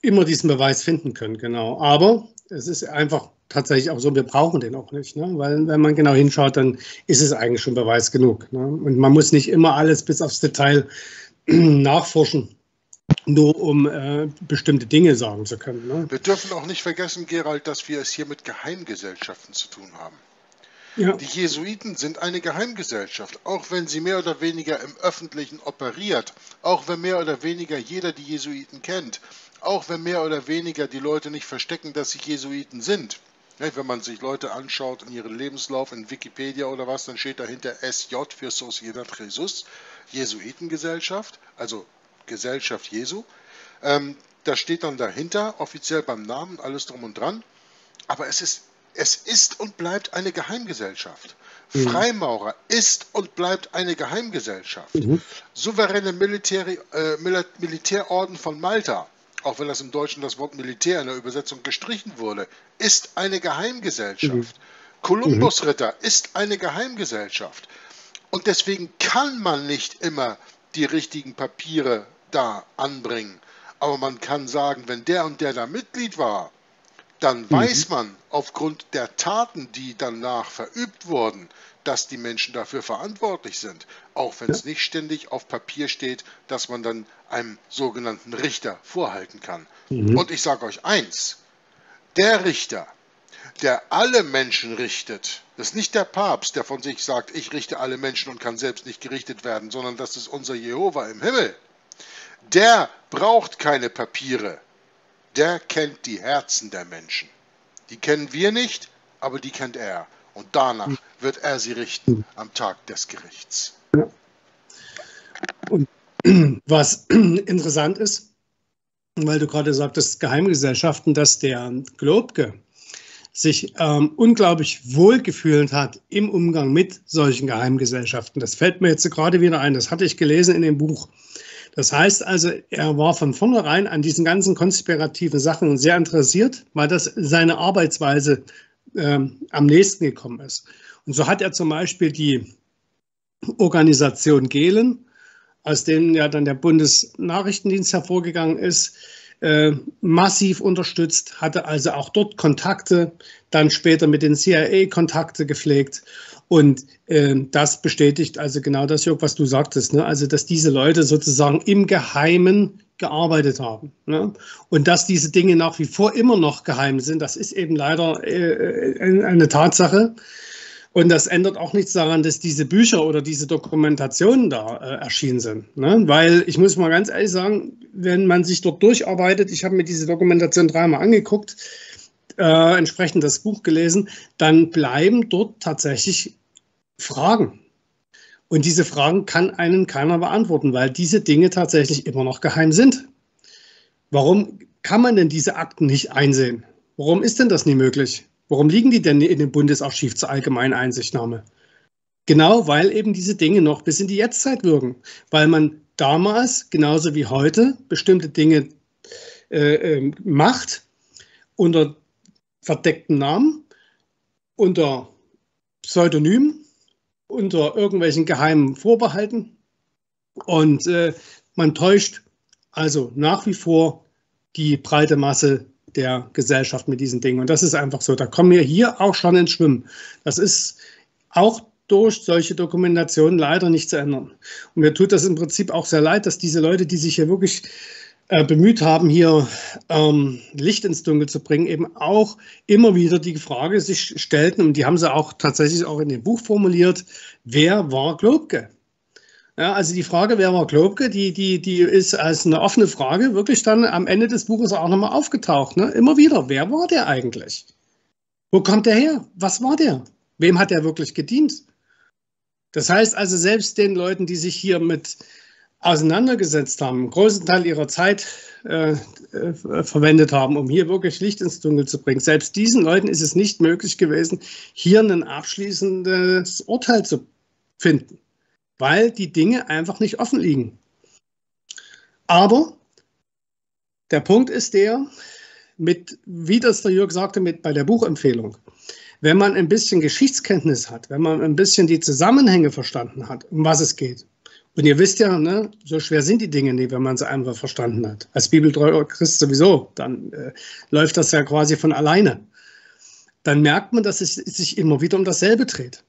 immer diesen Beweis finden können, genau. Aber es ist einfach tatsächlich auch so, wir brauchen den auch nicht, ne? Weil wenn man genau hinschaut, dann ist es eigentlich schon Beweis genug, ne? Und man muss nicht immer alles bis aufs Detail nachforschen, nur um bestimmte Dinge sagen zu können. Ne? Wir dürfen auch nicht vergessen, Gerald, dass wir es hier mit Geheimgesellschaften zu tun haben. Ja. Die Jesuiten sind eine Geheimgesellschaft, auch wenn sie mehr oder weniger im Öffentlichen operiert, auch wenn mehr oder weniger jeder die Jesuiten kennt, auch wenn mehr oder weniger die Leute nicht verstecken, dass sie Jesuiten sind. Wenn man sich Leute anschaut in ihren Lebenslauf, in Wikipedia oder was, dann steht dahinter SJ für Sociedad Jesus, Jesuitengesellschaft, also Gesellschaft Jesu. Da steht dann dahinter, offiziell beim Namen, alles drum und dran. Aber es ist und bleibt eine Geheimgesellschaft. Mhm. Freimaurer ist und bleibt eine Geheimgesellschaft. Mhm. Souveräne Militärorden von Malta, auch wenn das im Deutschen das Wort Militär in der Übersetzung gestrichen wurde, ist eine Geheimgesellschaft. Mhm. Kolumbusritter ist eine Geheimgesellschaft. Und deswegen kann man nicht immer die richtigen Papiere da anbringen. Aber man kann sagen, wenn der und der da Mitglied war, dann weiß man aufgrund der Taten, die danach verübt wurden, dass die Menschen dafür verantwortlich sind. Auch wenn es nicht ständig auf Papier steht, dass man dann einem sogenannten Richter vorhalten kann. Mhm. Und ich sage euch eins, der Richter, der alle Menschen richtet, das ist nicht der Papst, der von sich sagt, ich richte alle Menschen und kann selbst nicht gerichtet werden, sondern das ist unser Jehova im Himmel. Der braucht keine Papiere. Der kennt die Herzen der Menschen. Die kennen wir nicht, aber die kennt er. Und danach wird er sie richten am Tag des Gerichts. Und was interessant ist, weil du gerade sagtest, Geheimgesellschaften, dass der Globke sich unglaublich wohlgefühlt hat im Umgang mit solchen Geheimgesellschaften. Das fällt mir jetzt gerade wieder ein, das hatte ich gelesen in dem Buch. Das heißt also, er war von vornherein an diesen ganzen konspirativen Sachen sehr interessiert, weil das seine Arbeitsweise am nächsten gekommen ist. Und so hat er zum Beispiel die Organisation Gehlen, aus denen ja dann der Bundesnachrichtendienst hervorgegangen ist, massiv unterstützt, hatte also auch dort Kontakte, dann später mit den CIA Kontakte gepflegt. Und das bestätigt also genau das, Jörg, was du sagtest, ne? Also dass diese Leute sozusagen im Geheimen gearbeitet haben, ne? Und dass diese Dinge nach wie vor immer noch geheim sind, das ist eben leider eine Tatsache. Und das ändert auch nichts daran, dass diese Bücher oder diese Dokumentationen da erschienen sind, ne? Weil ich muss mal ganz ehrlich sagen, wenn man sich dort durcharbeitet, ich habe mir diese Dokumentation dreimal angeguckt, entsprechend das Buch gelesen, dann bleiben dort tatsächlich Fragen. Und diese Fragen kann einen keiner beantworten, weil diese Dinge tatsächlich immer noch geheim sind. Warum kann man denn diese Akten nicht einsehen? Warum ist denn das nie möglich? Warum liegen die denn in dem Bundesarchiv zur allgemeinen Einsichtnahme? Genau, weil eben diese Dinge noch bis in die Jetztzeit wirken. Weil man damals, genauso wie heute, bestimmte Dinge macht unter verdeckten Namen, unter Pseudonymen, unter irgendwelchen geheimen Vorbehalten, und man täuscht also nach wie vor die breite Masse der Gesellschaft mit diesen Dingen, und das ist einfach so, da kommen wir hier auch schon ins Schwimmen. Das ist auch durch solche Dokumentationen leider nicht zu ändern, und mir tut das im Prinzip auch sehr leid, dass diese Leute, die sich hier wirklich bemüht haben, hier Licht ins Dunkel zu bringen, eben auch immer wieder die Frage sich stellten, und die haben sie auch tatsächlich auch in dem Buch formuliert, wer war Globke? Ja, also die Frage, wer war Globke, die ist als eine offene Frage wirklich dann am Ende des Buches auch nochmal aufgetaucht, ne? Immer wieder, wer war der eigentlich? Wo kommt der her? Was war der? Wem hat er wirklich gedient? Das heißt also, selbst den Leuten, die sich hier mit auseinandergesetzt haben, einen großen Teil ihrer Zeit verwendet haben, um hier wirklich Licht ins Dunkel zu bringen. Selbst diesen Leuten ist es nicht möglich gewesen, hier ein abschließendes Urteil zu finden, weil die Dinge einfach nicht offen liegen. Aber der Punkt ist der, wie das der Jörg sagte, bei der Buchempfehlung. Wenn man ein bisschen Geschichtskenntnis hat, wenn man ein bisschen die Zusammenhänge verstanden hat, um was es geht, und ihr wisst ja, ne, so schwer sind die Dinge nicht, wenn man sie einfach verstanden hat. Als bibeltreuer Christ sowieso, dann läuft das ja quasi von alleine. Dann merkt man, dass es sich immer wieder um dasselbe dreht.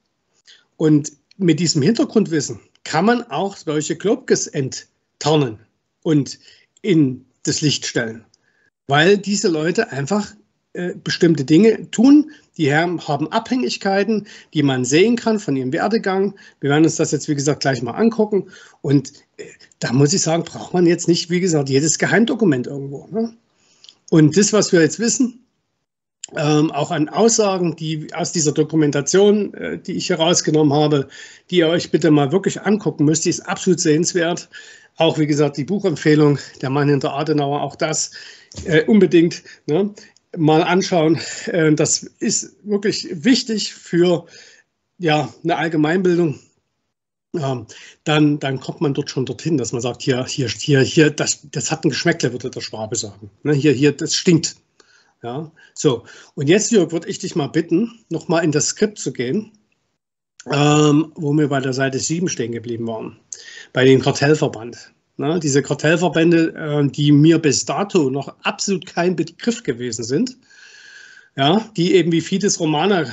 Und mit diesem Hintergrundwissen kann man auch solche Globkes tarnen und in das Licht stellen, weil diese Leute einfach bestimmte Dinge tun, die haben Abhängigkeiten, die man sehen kann von ihrem Werdegang. Wir werden uns das jetzt, wie gesagt, gleich mal angucken. Und da muss ich sagen, braucht man jetzt nicht, wie gesagt, jedes Geheimdokument irgendwo. Ne? Und das, was wir jetzt wissen, auch an Aussagen, die aus dieser Dokumentation, die ich hier rausgenommen habe, die ihr euch bitte mal wirklich angucken müsst, die ist absolut sehenswert. Auch, wie gesagt, die Buchempfehlung, der Mann hinter Adenauer, auch das unbedingt, ne? Mal anschauen. Das ist wirklich wichtig für ja, eine Allgemeinbildung. Dann kommt man dort schon dorthin, dass man sagt, hier, das hat ein Geschmäckle, würde der Schwabe sagen. Hier, das stinkt. Ja, so. Und jetzt, Jörg, würde ich dich mal bitten, nochmal in das Skript zu gehen, wo wir bei der Seite 7 stehen geblieben waren, bei dem Kartellverband. Na, diese Kartellverbände, die mir bis dato noch absolut kein Begriff gewesen sind, ja, die eben wie Fides Romana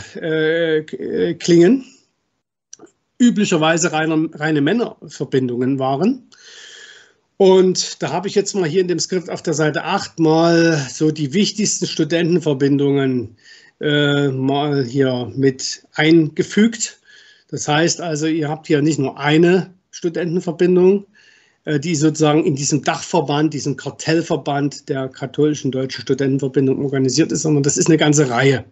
klingen, üblicherweise reine Männerverbindungen waren. Und da habe ich jetzt mal hier in dem Skript auf der Seite 8 mal so die wichtigsten Studentenverbindungen mal hier mit eingefügt. Das heißt also, ihr habt hier nicht nur eine Studentenverbindung, die sozusagen in diesem Dachverband, diesem Kartellverband der katholischen deutschen Studentenverbindung organisiert ist, sondern das ist eine ganze Reihe.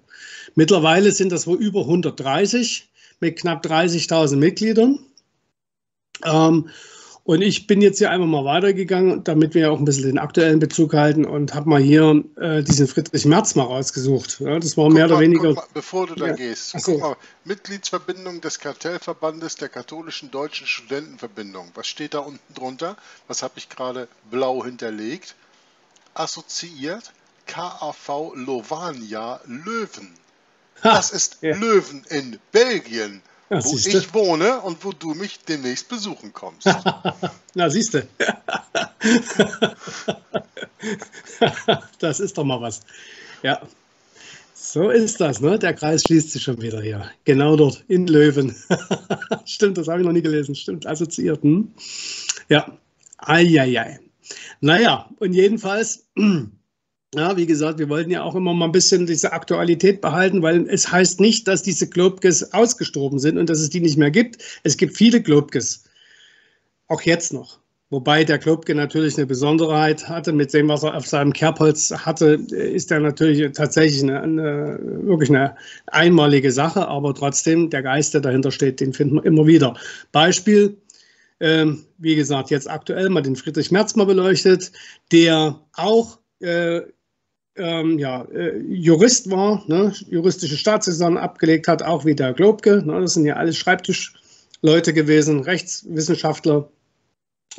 Mittlerweile sind das wohl über 130 mit knapp 30.000 Mitgliedern. Und ich bin jetzt hier einfach mal weitergegangen, damit wir auch ein bisschen den aktuellen Bezug halten, und habe mal hier diesen Friedrich Merz mal rausgesucht. Ja, das war mehr oder weniger... Mal, bevor du da gehst, guck mal, Mitgliedsverbindung des Kartellverbandes der katholischen deutschen Studentenverbindung. Was steht da unten drunter? Was habe ich gerade blau hinterlegt? Assoziiert KAV Lovania Löwen. Das ist Löwen in Belgien. Na, wo ich wohne und wo du mich demnächst besuchen kommst. Na, siehst du. Das ist doch mal was. Ja, so ist das, ne? Der Kreis schließt sich schon wieder hier. Genau dort, in Löwen. Stimmt, das habe ich noch nie gelesen. Stimmt, assoziiert. Hm? Ja, eieiei. Naja, und jedenfalls... Ja, wie gesagt, wir wollten ja auch immer mal ein bisschen diese Aktualität behalten, weil es heißt nicht, dass diese Globkes ausgestorben sind und dass es die nicht mehr gibt. Es gibt viele Globkes, auch jetzt noch. Wobei der Globke natürlich eine Besonderheit hatte, mit dem, was er auf seinem Kerbholz hatte, ist er natürlich tatsächlich wirklich eine einmalige Sache, aber trotzdem, der Geist, der dahinter steht, den finden wir immer wieder. Beispiel, wie gesagt, jetzt aktuell mal den Friedrich Merz mal beleuchtet, der auch Jurist war, ne, juristische Staatsexamen abgelegt hat, auch wie der Globke. Ne, das sind ja alles Schreibtischleute gewesen, Rechtswissenschaftler.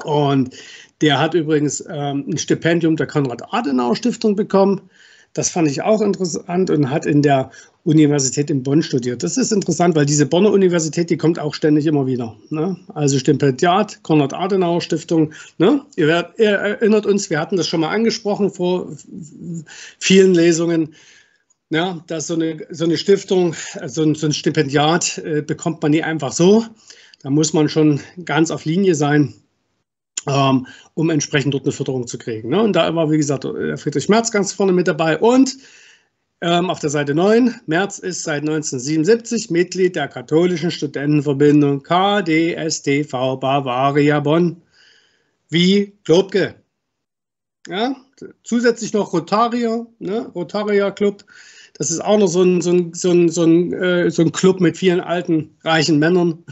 Und der hat übrigens ein Stipendium der Konrad-Adenauer-Stiftung bekommen. Das fand ich auch interessant, und hat in der Universität in Bonn studiert. Das ist interessant, weil diese Bonner Universität, die kommt auch ständig immer wieder. Ne? Also Stipendiat, Konrad-Adenauer-Stiftung. Ne? Ihr erinnert uns, wir hatten das schon mal angesprochen vor vielen Lesungen, ja, dass so eine Stiftung, so ein Stipendiat bekommt man nie einfach so. Da muss man schon ganz auf Linie sein, um entsprechend dort eine Förderung zu kriegen. Und da war, wie gesagt, Friedrich Merz ganz vorne mit dabei. Und auf der Seite 9, Merz ist seit 1977 Mitglied der katholischen Studentenverbindung KDSTV Bavaria Bonn, wie Globke. Ja? Zusätzlich noch Rotarier, ne? Rotarier Club. Das ist auch noch so ein Club mit vielen alten, reichen Männern.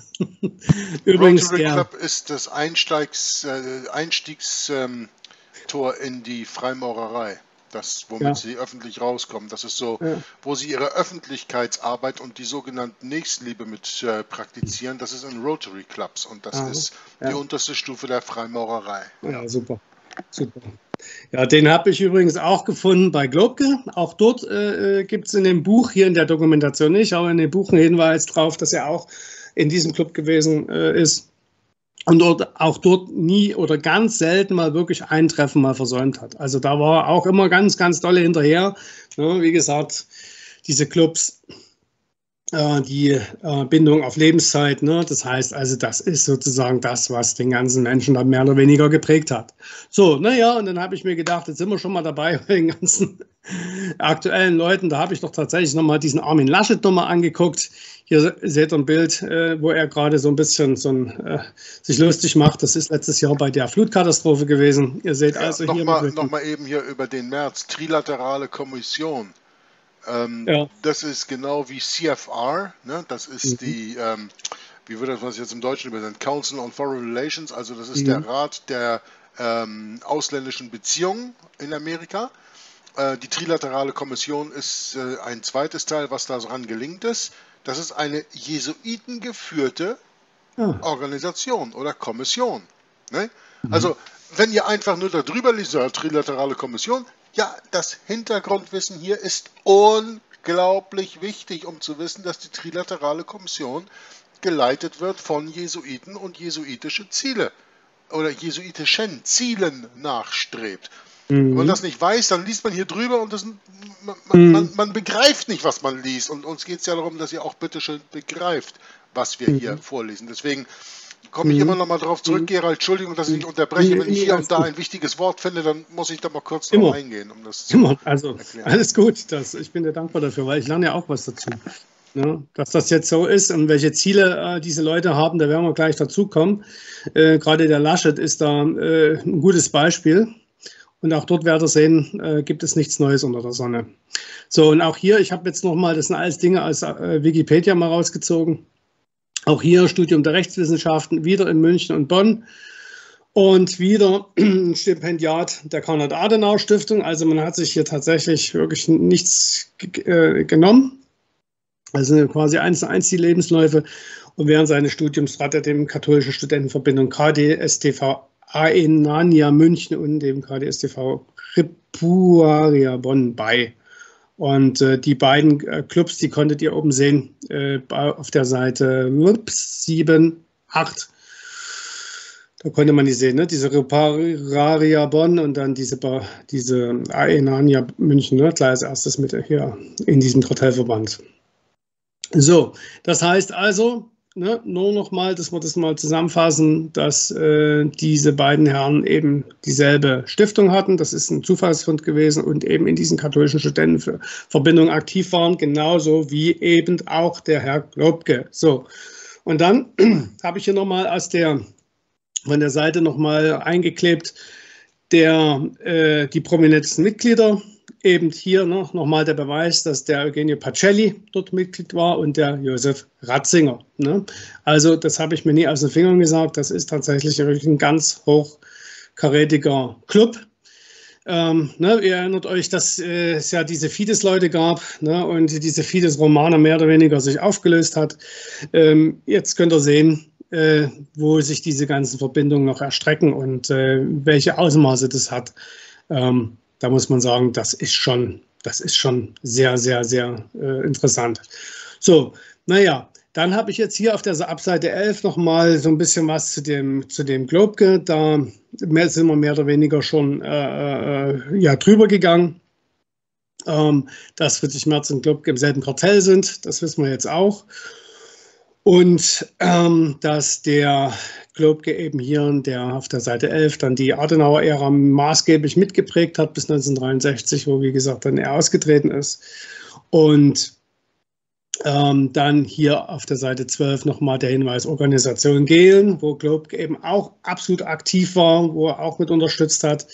Übrigens, Rotary Club ist das Einstiegstor in die Freimaurerei, womit sie öffentlich rauskommen. Das ist so, wo sie ihre Öffentlichkeitsarbeit und die sogenannte Nächstenliebe mit praktizieren. Das ist in Rotary Clubs, und das ist die unterste Stufe der Freimaurerei. Ja, super. Ja, den habe ich übrigens auch gefunden bei Globke. Auch dort gibt es in dem Buch, hier in der Dokumentation nicht, aber in dem Buch einen Hinweis darauf, dass er auch in diesem Club gewesen ist und auch dort nie oder ganz selten mal wirklich ein Treffen mal versäumt hat. Also da war er auch immer ganz, ganz dolle hinterher. Ja, wie gesagt, diese Clubs die Bindung auf Lebenszeit, ne? Das heißt also, das ist sozusagen das, was den ganzen Menschen dann mehr oder weniger geprägt hat. So, naja, und dann habe ich mir gedacht, jetzt sind wir schon mal dabei bei den ganzen aktuellen Leuten. Da habe ich doch tatsächlich nochmal diesen Armin Laschet nochmal angeguckt. Hier seht ihr ein Bild, wo er gerade so ein bisschen sich lustig macht. Das ist letztes Jahr bei der Flutkatastrophe gewesen. Ihr seht ja, also noch hier... Nochmal eben hier über den Merz, Trilaterale Kommission. Ja. Das ist genau wie CFR, ne? Das ist die, wie würde das jetzt im Deutschen übersetzen, Council on Foreign Relations, also das ist der Rat der ausländischen Beziehungen in Amerika. Die Trilaterale Kommission ist ein zweites Teil, was daran gelingt ist. Das ist eine Jesuiten geführte Organisation oder Kommission. Ne? Also wenn ihr einfach nur darüber liest, Trilaterale Kommission, ja, das Hintergrundwissen hier ist unglaublich wichtig, um zu wissen, dass die Trilaterale Kommission geleitet wird von Jesuiten und jesuitische Ziele oder jesuitischen Zielen nachstrebt. Wenn man das nicht weiß, dann liest man hier drüber und das, man begreift nicht, was man liest. Und uns geht es ja darum, dass ihr auch bitte schön begreift, was wir hier vorlesen. Deswegen... komme ich immer noch mal drauf zurück, Gerald, Entschuldigung, dass ich dich unterbreche. Wenn ich hier und da ein wichtiges Wort finde, dann muss ich da mal kurz drauf eingehen, um das zu erklären. Alles gut, ich bin dir dankbar dafür, weil ich lerne ja auch was dazu. Ja, dass das jetzt so ist und welche Ziele diese Leute haben, da werden wir gleich dazu kommen. Gerade der Laschet ist da ein gutes Beispiel. Und auch dort werdet ihr sehen, gibt es nichts Neues unter der Sonne. So, und auch hier, ich habe jetzt noch mal, das sind alles Dinge aus Wikipedia mal rausgezogen. Auch hier Studium der Rechtswissenschaften, wieder in München und Bonn und wieder ein Stipendiat der Konrad-Adenauer-Stiftung. Also man hat sich hier tatsächlich wirklich nichts genommen. Also quasi eins zu eins die Lebensläufe. Und während seines Studiums trat er dem katholischen Studentenverbindung KDSTV Aenania München und dem KDSTV Ripuaria Bonn bei. Und die beiden Clubs, die konntet ihr oben sehen, auf der Seite 7, 8. Da konnte man die sehen, ne? Diese Ripuaria Bonn und dann diese Aenania München, ne? Klar, als erstes mit hier in diesem Kartellverband. So, das heißt also, ne, nur nochmal, dass wir das mal zusammenfassen, dass diese beiden Herren eben dieselbe Stiftung hatten. Das ist ein Zufallsfund gewesen und eben in diesen katholischen Studentenverbindungen aktiv waren, genauso wie eben auch der Herr Globke. So, und dann habe ich hier nochmal von der Seite nochmal eingeklebt, die prominentesten Mitglieder. Eben hier nochmal der Beweis, dass der Eugenio Pacelli dort Mitglied war und der Josef Ratzinger. Ne? Also das habe ich mir nie aus den Fingern gesagt. Das ist tatsächlich ein ganz hochkarätiger Club. Ne? Ihr erinnert euch, dass es ja diese Fides-Leute gab, ne? Und diese Fides Romana mehr oder weniger sich aufgelöst hat. Jetzt könnt ihr sehen, wo sich diese ganzen Verbindungen noch erstrecken und welche Ausmaße das hat. Da muss man sagen, das ist schon sehr, sehr, sehr interessant. So, naja, dann habe ich jetzt hier ab Seite 11 nochmal so ein bisschen was zu dem Globke. Da sind wir mehr oder weniger schon drüber gegangen. Dass Friedrich Merz und Globke im selben Kartell sind, das wissen wir jetzt auch. Und dass der Globke eben hier, der auf der Seite 11 dann die Adenauer-Ära maßgeblich mitgeprägt hat bis 1963, wo wie gesagt dann er ausgetreten ist. Und dann hier auf der Seite 12 nochmal der Hinweis Organisation Gehlen, wo Globke eben auch absolut aktiv war, wo er auch mit unterstützt hat.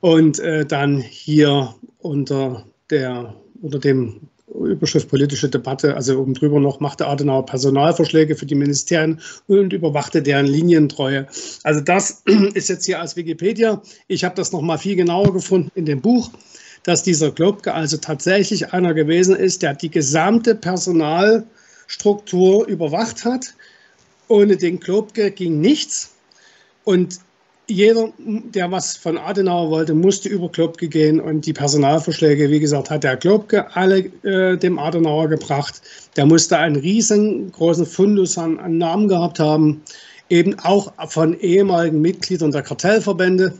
Und dann hier unter dem Überschrift politische Debatte, also oben drüber noch, machte Adenauer Personalvorschläge für die Ministerien und überwachte deren Linientreue. Also das ist jetzt hier als Wikipedia. Ich habe das nochmal viel genauer gefunden in dem Buch, dass dieser Globke also tatsächlich einer gewesen ist, der die gesamte Personalstruktur überwacht hat. Ohne den Globke ging nichts. Und jeder, der was von Adenauer wollte, musste über Globke gehen und die Personalvorschläge, wie gesagt, hat der Globke alle dem Adenauer gebracht. Der musste einen riesengroßen Fundus an Namen gehabt haben, eben auch von ehemaligen Mitgliedern der Kartellverbände,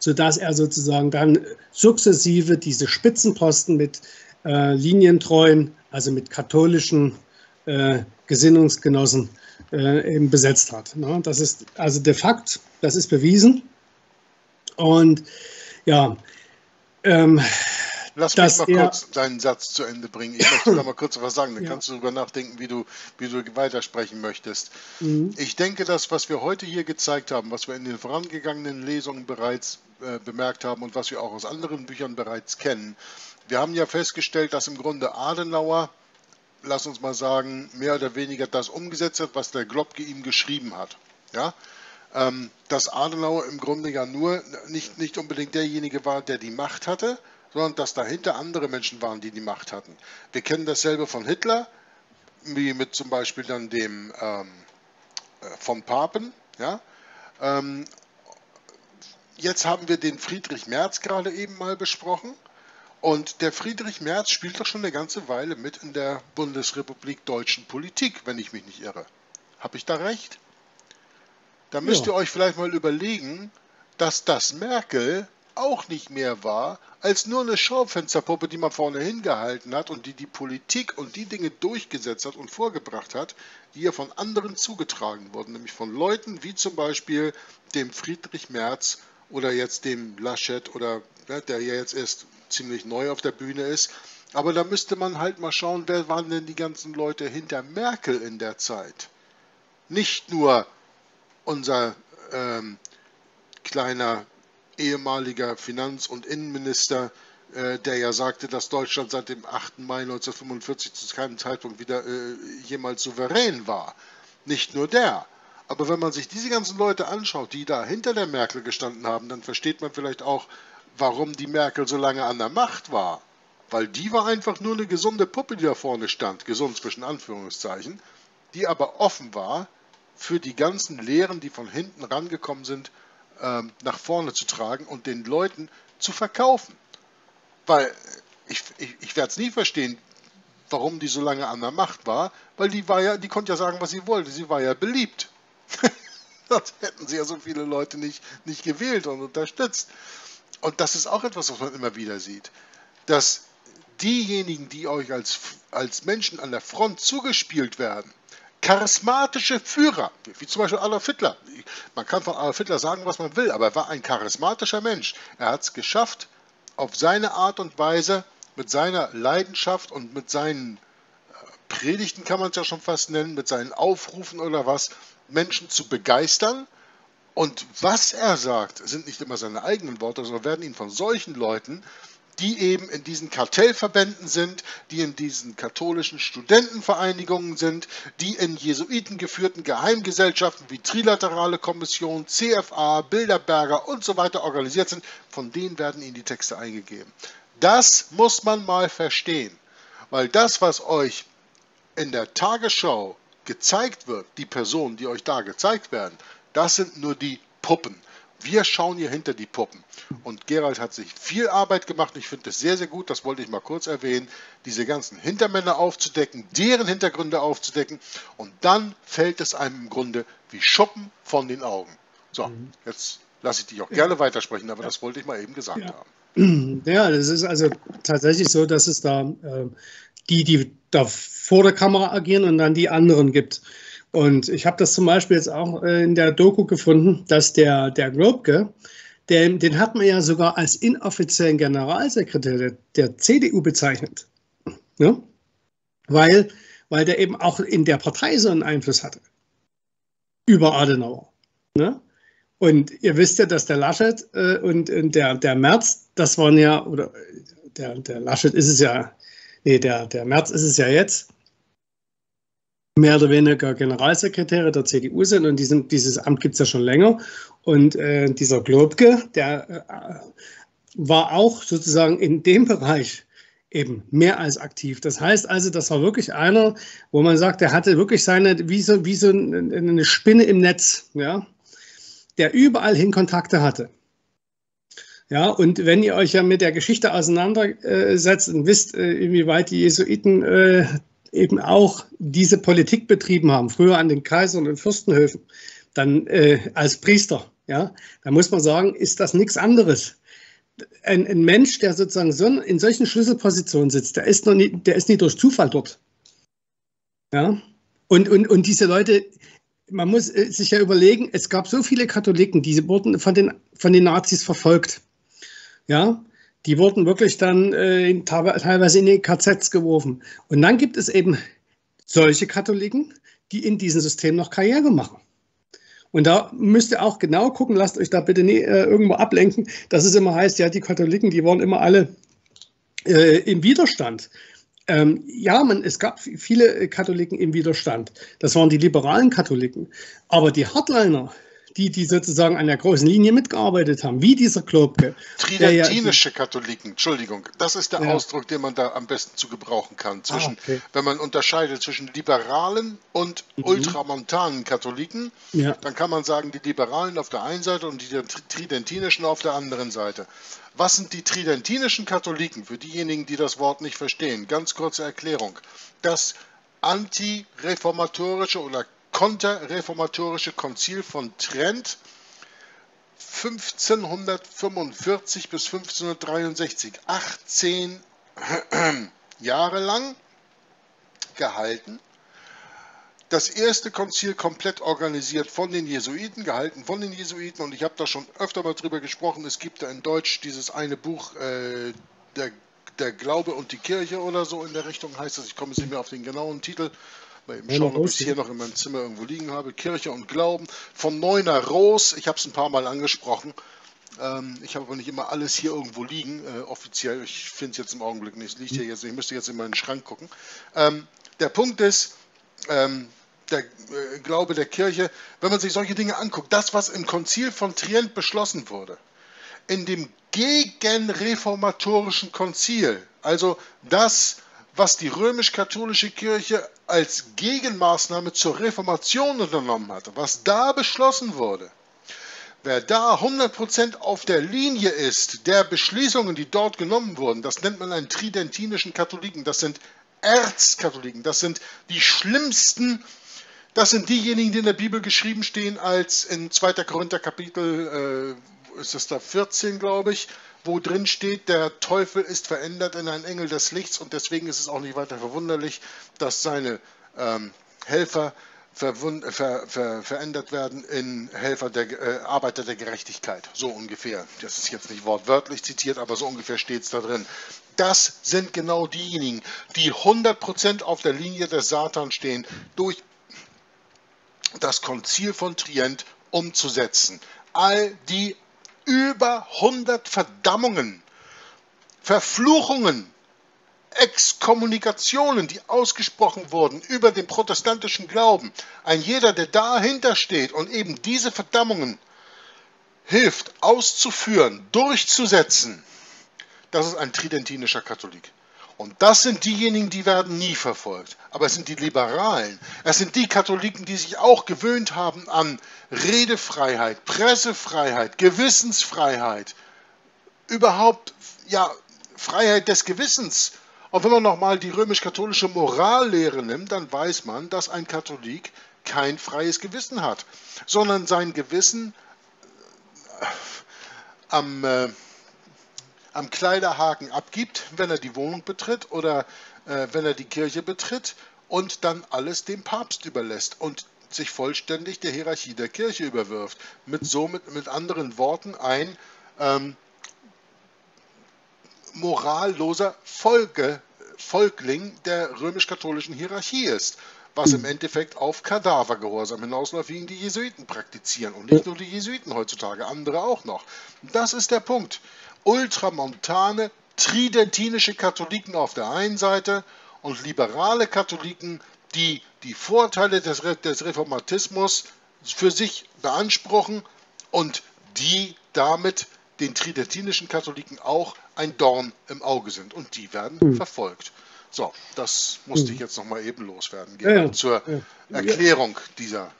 sodass er sozusagen dann sukzessive diese Spitzenposten mit linientreuen, also mit katholischen Gesinnungsgenossen eben besetzt hat. Ne? Das ist also de facto, das ist bewiesen. Und ja, lass mich mal kurz deinen Satz zu Ende bringen. Ich möchte da mal kurz etwas sagen, dann kannst du darüber nachdenken, wie du weitersprechen möchtest. Mhm. Ich denke, das, was wir heute hier gezeigt haben, was wir in den vorangegangenen Lesungen bereits bemerkt haben und was wir auch aus anderen Büchern bereits kennen, wir haben ja festgestellt, dass im Grunde Adenauer, lass uns mal sagen, mehr oder weniger das umgesetzt hat, was der Globke ihm geschrieben hat. Ja? Dass Adenauer im Grunde ja nur nicht unbedingt derjenige war, der die Macht hatte, sondern dass dahinter andere Menschen waren, die die Macht hatten. Wir kennen dasselbe von Hitler, wie mit zum Beispiel dann dem von Papen. Ja? Jetzt haben wir den Friedrich Merz gerade eben mal besprochen. Und der Friedrich Merz spielt doch schon eine ganze Weile mit in der Bundesrepublik deutschen Politik, wenn ich mich nicht irre. Habe ich da recht? Da müsst ihr euch vielleicht mal überlegen, dass das Merkel auch nicht mehr war, als nur eine Schaufensterpuppe, die man vorne hingehalten hat und die die Politik und die Dinge durchgesetzt hat und vorgebracht hat, die ihr von anderen zugetragen wurden, nämlich von Leuten wie zum Beispiel dem Friedrich Merz oder jetzt dem Laschet oder der ja jetzt erst ziemlich neu auf der Bühne ist. Aber da müsste man halt mal schauen, wer waren denn die ganzen Leute hinter Merkel in der Zeit? Nicht nur unser kleiner ehemaliger Finanz- und Innenminister, der ja sagte, dass Deutschland seit dem 8. Mai 1945 zu keinem Zeitpunkt wieder jemals souverän war. Nicht nur der. Aber wenn man sich diese ganzen Leute anschaut, die da hinter der Merkel gestanden haben, dann versteht man vielleicht auch, warum die Merkel so lange an der Macht war. Weil die war einfach nur eine gesunde Puppe, die da vorne stand, gesund zwischen Anführungszeichen, die aber offen war, für die ganzen Lehren, die von hinten rangekommen sind, nach vorne zu tragen und den Leuten zu verkaufen. Weil ich werde es nie verstehen, warum die so lange an der Macht war, weil die konnte ja sagen, was sie wollte, sie war ja beliebt. Sonst hätten sie ja so viele Leute nicht gewählt und unterstützt. Und das ist auch etwas, was man immer wieder sieht, dass diejenigen, die euch als Menschen an der Front zugespielt werden, charismatische Führer, wie zum Beispiel Adolf Hitler. Man kann von Adolf Hitler sagen, was man will, aber er war ein charismatischer Mensch. Er hat es geschafft, auf seine Art und Weise, mit seiner Leidenschaft und mit seinen Predigten, kann man es ja schon fast nennen, mit seinen Aufrufen oder was, Menschen zu begeistern. Und was er sagt, sind nicht immer seine eigenen Worte, sondern werden ihn von solchen Leuten, die eben in diesen Kartellverbänden sind, die in diesen katholischen Studentenvereinigungen sind, die in Jesuiten geführten Geheimgesellschaften wie Trilaterale Kommission, CFA, Bilderberger und so weiter organisiert sind, von denen werden ihnen die Texte eingegeben. Das muss man mal verstehen, weil das, was euch in der Tagesschau gezeigt wird, die Personen, die euch da gezeigt werden, das sind nur die Puppen. Wir schauen hier hinter die Puppen. Und Gerald hat sich viel Arbeit gemacht. Ich finde das sehr, sehr gut. Das wollte ich mal kurz erwähnen. Diese ganzen Hintermänner aufzudecken, deren Hintergründe aufzudecken. Und dann fällt es einem im Grunde wie Schuppen von den Augen. So, jetzt lasse ich dich auch gerne weitersprechen, aber das wollte ich mal eben gesagt haben. Ja, das ist also tatsächlich so, dass es da die da vor der Kamera agieren und dann die anderen gibt. Und ich habe das zum Beispiel jetzt auch in der Doku gefunden, dass der Globke, den hat man ja sogar als inoffiziellen Generalsekretär der CDU bezeichnet. Ne? Weil der eben auch in der Partei so einen Einfluss hatte. Über Adenauer. Ne? Und ihr wisst ja, dass der Laschet und der Merz, das waren ja, oder der Laschet ist es ja, nee, der Merz ist es ja jetzt, mehr oder weniger Generalsekretäre der CDU sind und dieses Amt gibt es ja schon länger. Und dieser Globke, der war auch sozusagen in dem Bereich eben mehr als aktiv. Das heißt also, das war wirklich einer, wo man sagt, der hatte wirklich seine, wie so eine Spinne im Netz, ja, der überall hin Kontakte hatte. Ja, und wenn ihr euch ja mit der Geschichte auseinandersetzt und wisst, inwieweit die Jesuiten eben auch diese Politik betrieben haben, früher an den Kaisern und Fürstenhöfen, dann als Priester, ja, da muss man sagen, ist das nichts anderes. ein Mensch, der sozusagen so in solchen Schlüsselpositionen sitzt, der ist nie durch Zufall dort. Ja? Und diese Leute, man muss sich ja überlegen, es gab so viele Katholiken, die wurden von den Nazis verfolgt. Ja? Die wurden wirklich dann teilweise in die KZs geworfen. Und dann gibt es eben solche Katholiken, die in diesem System noch Karriere machen. Und da müsst ihr auch genau gucken, lasst euch da bitte nie irgendwo ablenken, dass es immer heißt, ja, die Katholiken, die waren immer alle im Widerstand. Ja, es gab viele Katholiken im Widerstand. Das waren die liberalen Katholiken. Aber die Hardliner, die sozusagen an der großen Linie mitgearbeitet haben, wie dieser Globke. Tridentinische Katholiken, Entschuldigung, das ist der Ausdruck, den man da am besten zu gebrauchen kann. Wenn man unterscheidet zwischen liberalen und ultramontanen Katholiken, dann kann man sagen, die Liberalen auf der einen Seite und die Tridentinischen auf der anderen Seite. Was sind die Tridentinischen Katholiken? Für diejenigen, die das Wort nicht verstehen, ganz kurze Erklärung. Das antireformatorische oder konterreformatorische Konzil von Trent 1545 bis 1563, 18 Jahre lang gehalten. Das erste Konzil komplett organisiert von den Jesuiten, gehalten von den Jesuiten, und ich habe da schon öfter mal drüber gesprochen, es gibt da in Deutsch dieses eine Buch, der Glaube und die Kirche oder so in der Richtung heißt das, ich komme nicht mehr auf den genauen Titel. Mal eben schauen, ob ich es hier noch in meinem Zimmer irgendwo liegen habe. Kirche und Glauben von Neuner Roos. Ich habe es ein paar Mal angesprochen. Ich habe aber nicht immer alles hier irgendwo liegen, offiziell. Ich finde es jetzt im Augenblick nicht. Liegt hier jetzt. Ich müsste jetzt in meinen Schrank gucken. Der Punkt ist, der Glaube der Kirche, wenn man sich solche Dinge anguckt, das, was im Konzil von Trient beschlossen wurde, in dem gegenreformatorischen Konzil, also das, was die römisch-katholische Kirche als Gegenmaßnahme zur Reformation unternommen hatte, was da beschlossen wurde. Wer da 100% auf der Linie ist, der Beschließungen, die dort genommen wurden, das nennt man einen tridentinischen Katholiken, das sind Erzkatholiken, das sind die schlimmsten, das sind diejenigen, die in der Bibel geschrieben stehen, als in 2. Korinther Kapitel, ist das da 14, glaube ich, wo drin steht, der Teufel ist verändert in einen Engel des Lichts, und deswegen ist es auch nicht weiter verwunderlich, dass seine Helfer verändert werden in Helfer der Arbeiter der Gerechtigkeit. So ungefähr. Das ist jetzt nicht wortwörtlich zitiert, aber so ungefähr steht es da drin. Das sind genau diejenigen, die 100% auf der Linie des Satans stehen, durch das Konzil von Trient umzusetzen. All die über 100 Verdammungen, Verfluchungen, Exkommunikationen, die ausgesprochen wurden über den protestantischen Glauben. Ein jeder, der dahinter steht und eben diese Verdammungen hilft, auszuführen, durchzusetzen, das ist ein tridentinischer Katholik. Und das sind diejenigen, die werden nie verfolgt. Aber es sind die Liberalen. Es sind die Katholiken, die sich auch gewöhnt haben an Redefreiheit, Pressefreiheit, Gewissensfreiheit, überhaupt ja Freiheit des Gewissens. Und wenn man nochmal die römisch-katholische Morallehre nimmt, dann weiß man, dass ein Katholik kein freies Gewissen hat, sondern sein Gewissen am Kleiderhaken abgibt, wenn er die Wohnung betritt oder wenn er die Kirche betritt, und dann alles dem Papst überlässt und sich vollständig der Hierarchie der Kirche überwirft. Mit anderen Worten ein moralloser Volkling der römisch-katholischen Hierarchie ist, was im Endeffekt auf Kadavergehorsam hinausläuft, wie ihn die Jesuiten praktizieren. Und nicht nur die Jesuiten heutzutage, andere auch noch. Das ist der Punkt. Ultramontane, tridentinische Katholiken auf der einen Seite und liberale Katholiken, die die Vorteile des Reformatismus für sich beanspruchen und die damit den tridentinischen Katholiken auch ein Dorn im Auge sind. Und die werden verfolgt. So, das musste ich jetzt nochmal eben loswerden. Zur Erklärung dieser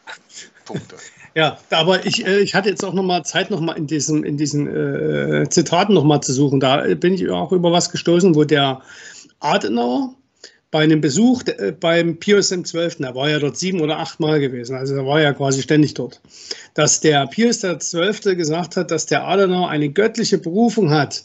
Punkte. Ja, aber ich hatte jetzt auch nochmal Zeit, nochmal in diesen Zitaten nochmal zu suchen. Da bin ich auch über was gestoßen, wo der Adenauer bei einem Besuch beim Pius XII., er war ja dort 7 oder 8 Mal gewesen, also er war ja quasi ständig dort, dass der Pius XII. Gesagt hat, dass der Adenauer eine göttliche Berufung hat,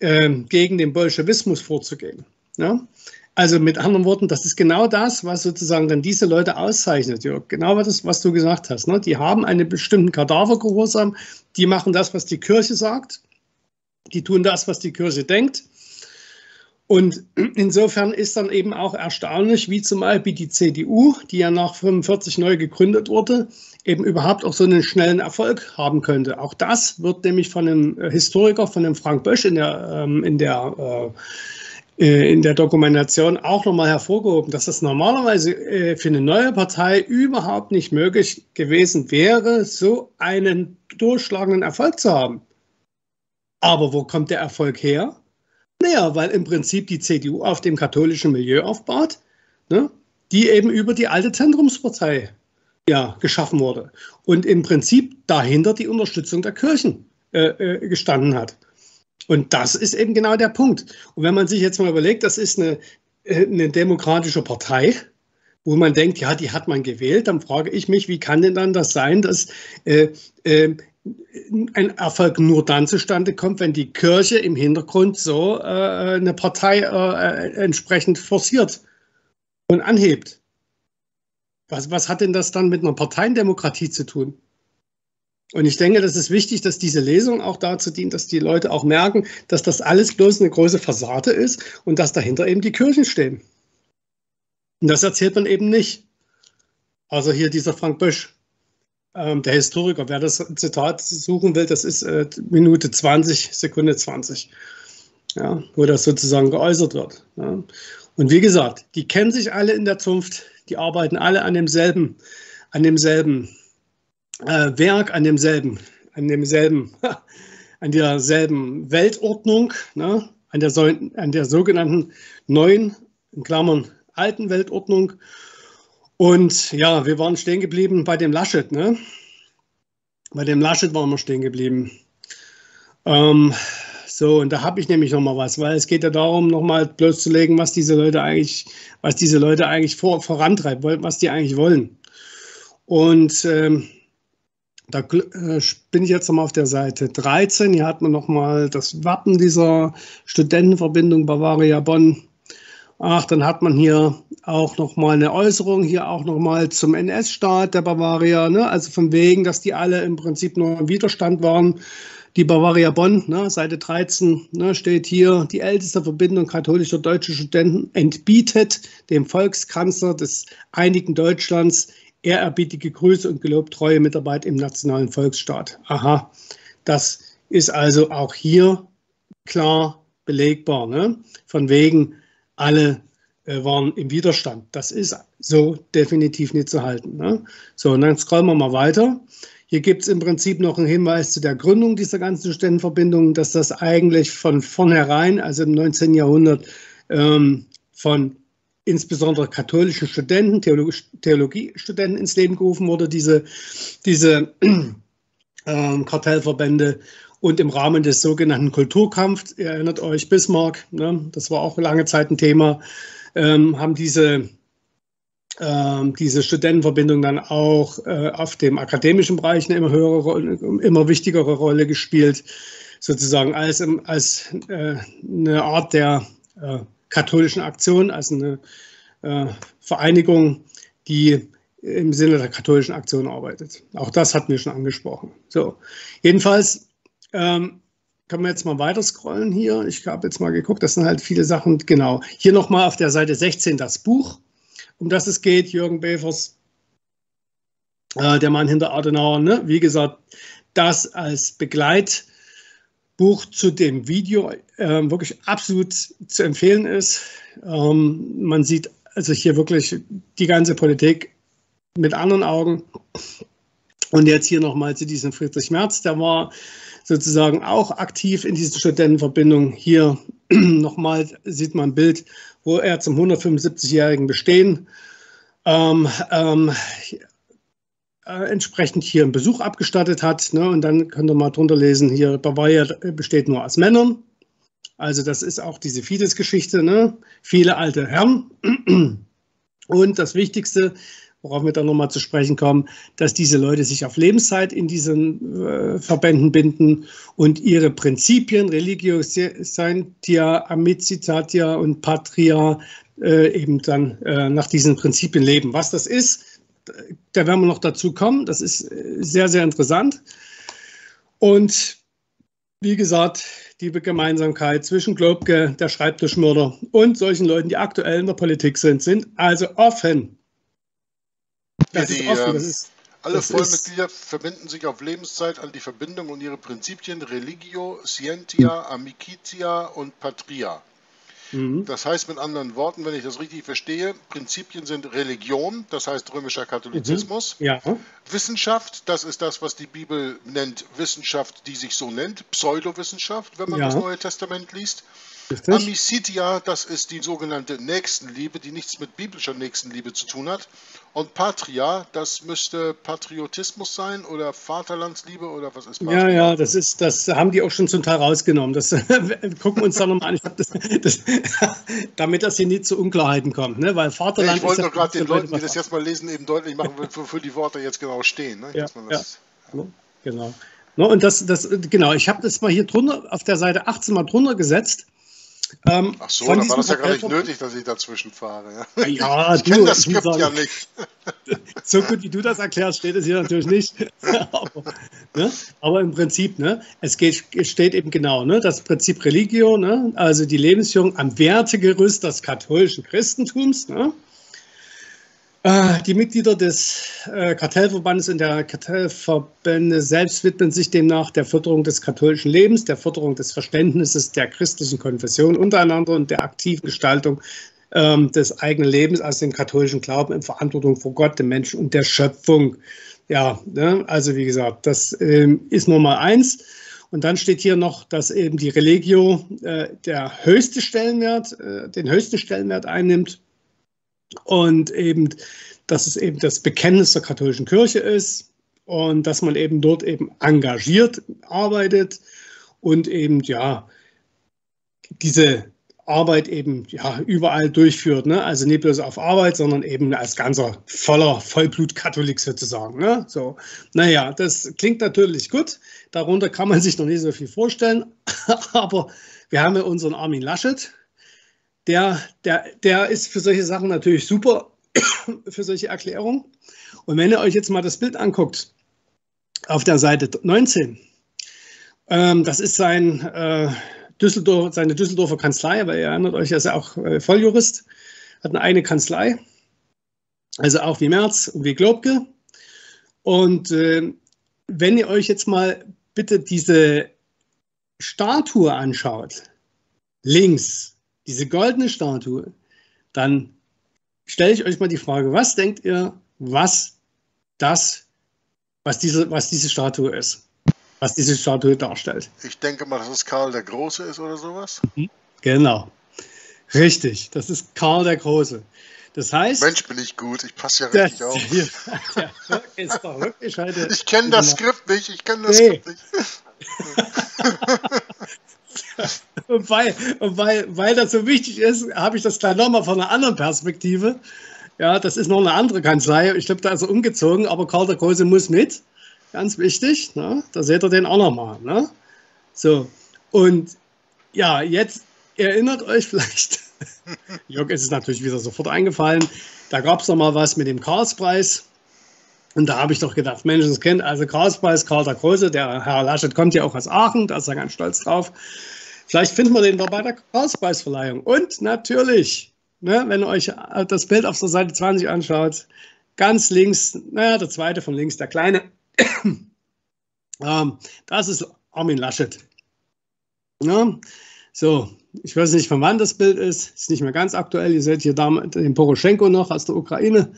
gegen den Bolschewismus vorzugehen. Ja? Also mit anderen Worten, das ist genau das, was sozusagen dann diese Leute auszeichnet, Jörg. Genau das, was du gesagt hast. Ne? Die haben einen bestimmten Kadavergehorsam, die machen das, was die Kirche sagt, die tun das, was die Kirche denkt. Und insofern ist dann eben auch erstaunlich, wie zum Beispiel die CDU, die ja nach 1945 neu gegründet wurde, eben überhaupt auch so einen schnellen Erfolg haben könnte. Auch das wird nämlich von einem Historiker, von dem Frank Bösch in der Dokumentation auch nochmal hervorgehoben, dass das normalerweise für eine neue Partei überhaupt nicht möglich gewesen wäre, so einen durchschlagenden Erfolg zu haben. Aber wo kommt der Erfolg her? Naja, weil im Prinzip die CDU auf dem katholischen Milieu aufbaut, ne, die eben über die alte Zentrumspartei ja, geschaffen wurde und im Prinzip dahinter die Unterstützung der Kirchen gestanden hat. Und das ist eben genau der Punkt. Und wenn man sich jetzt mal überlegt, das ist eine demokratische Partei, wo man denkt, ja, die hat man gewählt, dann frage ich mich, wie kann denn dann das sein, dass ein Erfolg nur dann zustande kommt, wenn die Kirche im Hintergrund so eine Partei entsprechend forciert und anhebt. Was hat denn das dann mit einer Parteiendemokratie zu tun? Und ich denke, das ist wichtig, dass diese Lesung auch dazu dient, dass die Leute auch merken, dass das alles bloß eine große Fassade ist und dass dahinter eben die Kirchen stehen. Und das erzählt man eben nicht. Also hier dieser Frank Bösch, der Historiker. Wer das Zitat suchen will, das ist Minute 20, Sekunde 20, ja, wo das sozusagen geäußert wird. Ja. Und wie gesagt, die kennen sich alle in der Zunft, die arbeiten alle an derselben Weltordnung, ne? an der sogenannten neuen, in Klammern alten Weltordnung. Und ja, wir waren stehen geblieben bei dem Laschet, ne? Bei dem Laschet waren wir stehen geblieben. Und da habe ich nämlich nochmal was, weil es geht ja darum, nochmal bloßzulegen, was diese Leute eigentlich vorantreibt, was die eigentlich wollen. Und da bin ich jetzt nochmal auf der Seite 13. Hier hat man nochmal das Wappen dieser Studentenverbindung Bavaria Bonn. Ach, dann hat man hier auch nochmal eine Äußerung, hier auch nochmal zum NS-Staat der Bavaria, ne? Also von wegen, dass die alle im Prinzip nur im Widerstand waren. Die Bavaria Bonn, ne? Seite 13, ne? Steht hier, die älteste Verbindung katholischer deutscher Studenten entbietet dem Volkskanzler des einigen Deutschlands ehrerbietige Grüße und gelobtreue Mitarbeit im nationalen Volksstaat. Aha, das ist also auch hier klar belegbar, ne? Von wegen, alle waren im Widerstand. Das ist so definitiv nicht zu halten. Ne? So, und dann scrollen wir mal weiter. Hier gibt es im Prinzip noch einen Hinweis zu der Gründung dieser ganzen Studentenverbindung, dass das eigentlich von vornherein, also im 19. Jahrhundert, von insbesondere katholischen Studenten, Theologiestudenten ins Leben gerufen wurde, diese Kartellverbände. Und im Rahmen des sogenannten Kulturkampfs, ihr erinnert euch, Bismarck, ne, das war auch lange Zeit ein Thema, haben diese Studentenverbindung dann auch auf dem akademischen Bereich eine immer wichtigere Rolle gespielt, sozusagen als eine Art der katholischen Aktion, als eine Vereinigung, die im Sinne der katholischen Aktion arbeitet. Auch das hatten wir schon angesprochen. So, jedenfalls können wir jetzt mal weiter scrollen hier. Ich habe jetzt mal geguckt, das sind halt viele Sachen. Genau, hier nochmal auf der Seite 16 das Buch, um das es geht. Jürgen Bevers, der Mann hinter Adenauer, ne? Wie gesagt, das als Begleitbuch zu dem Video wirklich absolut zu empfehlen ist. Man sieht also hier wirklich die ganze Politik mit anderen Augen. Und jetzt hier nochmal zu diesem Friedrich Merz, der war sozusagen auch aktiv in diesen Studentenverbindungen. Hier nochmal sieht man ein Bild, wo er zum 175-jährigen Bestehen entsprechend hier einen Besuch abgestattet hat. Ne? Und dann könnt ihr mal drunter lesen, hier Bavaria besteht nur aus Männern. Also das ist auch diese Fides-Geschichte, ne? Viele alte Herren. Und das Wichtigste, worauf wir dann nochmal zu sprechen kommen, dass diese Leute sich auf Lebenszeit in diesen Verbänden binden und ihre Prinzipien, Religio Sanctia, Amicitatia und Patria, eben dann nach diesen Prinzipien leben. Was das ist, da werden wir noch dazu kommen. Das ist sehr, sehr interessant. Und wie gesagt, die Gemeinsamkeit zwischen Globke, der Schreibtischmörder, und solchen Leuten, die aktuell in der Politik sind, sind also offen. Alle Vollmitglieder verbinden sich auf Lebenszeit an die Verbindung und ihre Prinzipien Religio, Scientia, Amicitia und Patria. Das heißt mit anderen Worten, wenn ich das richtig verstehe, Prinzipien sind Religion, das heißt römischer Katholizismus, Wissenschaft, das ist das, was die Bibel nennt, Wissenschaft, die sich so nennt, Pseudowissenschaft, wenn man das Neue Testament liest. Amicitia, das ist die sogenannte Nächstenliebe, die nichts mit biblischer Nächstenliebe zu tun hat. Und Patria, das müsste Patriotismus sein oder Vaterlandsliebe oder was ist Patria? Ja, das haben die auch schon zum Teil rausgenommen. Das gucken wir uns da nochmal an. Damit das hier nicht zu Unklarheiten kommt. Ne? Weil Vaterland, ich wollte doch gerade den Leuten, die das jetzt mal lesen, eben deutlich machen, wofür die Worte jetzt genau stehen. Ne? Genau. No, und genau, ich habe das mal hier drunter, auf der Seite 18 mal drunter gesetzt. Ach so, dann war das ja gar nicht nötig, dass ich dazwischen fahre. Ja, ich kenne das Skript ja nicht. So gut, wie du das erklärst, steht es hier natürlich nicht. Aber im Prinzip, ne, es steht eben genau, ne, das Prinzip Religio, ne, also die Lebensführung am Wertegerüst des katholischen Christentums. Ne. Die Mitglieder des Kartellverbandes und der Kartellverbände selbst widmen sich demnach der Förderung des katholischen Lebens, der Förderung des Verständnisses der christlichen Konfession untereinander und der aktiven Gestaltung des eigenen Lebens aus dem katholischen Glauben in Verantwortung vor Gott, dem Menschen und der Schöpfung. Ja, ne? Also wie gesagt, das ist Nummer 1. Und dann steht hier noch, dass eben die Religio den höchsten Stellenwert einnimmt. Und eben, dass es eben das Bekenntnis der katholischen Kirche ist und dass man eben dort eben engagiert arbeitet und eben, ja, diese Arbeit eben, ja, überall durchführt. Ne? Also nicht bloß auf Arbeit, sondern eben als ganzer Vollblut-Katholik sozusagen. Ne? So. Naja, das klingt natürlich gut. Darunter kann man sich noch nicht so viel vorstellen. Aber wir haben ja unseren Armin Laschet. Der ist für solche Sachen natürlich super, für solche Erklärungen. Und wenn ihr euch jetzt mal das Bild anguckt, auf der Seite 19, das ist seine Düsseldorfer Kanzlei, weil ihr erinnert euch, er ist ja auch Volljurist, hat eine eigene Kanzlei, also auch wie Merz und wie Globke. Und wenn ihr euch jetzt mal bitte diese Statue anschaut, links, diese goldene Statue, dann stelle ich euch mal die Frage, was denkt ihr, was diese Statue ist, was diese Statue darstellt? Ich denke mal, dass es Karl der Große ist oder sowas. Genau, richtig, das ist Karl der Große. Das heißt, Mensch, bin ich gut, ich passe ja richtig auf. Der ist doch wirklich heute. Ich kenne das Skript nicht, Skript nicht. Und weil das so wichtig ist, habe ich das gleich nochmal von einer anderen Perspektive. Ja, das ist noch eine andere Kanzlei. Ich glaube, da ist er umgezogen, aber Karl der Große muss mit. Ganz wichtig. Ne? Da seht ihr den auch nochmal. Ne? So, und ja, jetzt erinnert euch vielleicht, Jörg ist es natürlich wieder sofort eingefallen, da gab es nochmal was mit dem Karlspreis. Und da habe ich doch gedacht, Menschenskind, also Karlspreis, Karl der Große, der Herr Laschet kommt ja auch aus Aachen, da ist er ganz stolz drauf. Vielleicht finden wir den da bei der Karlspreisverleihung. Und natürlich, ne, wenn ihr euch das Bild auf der Seite 20 anschaut, ganz links, naja, der zweite von links, der kleine, das ist Armin Laschet. Ja, so, ich weiß nicht, von wann das Bild ist, ist nicht mehr ganz aktuell. Ihr seht hier den Poroschenko noch aus der Ukraine.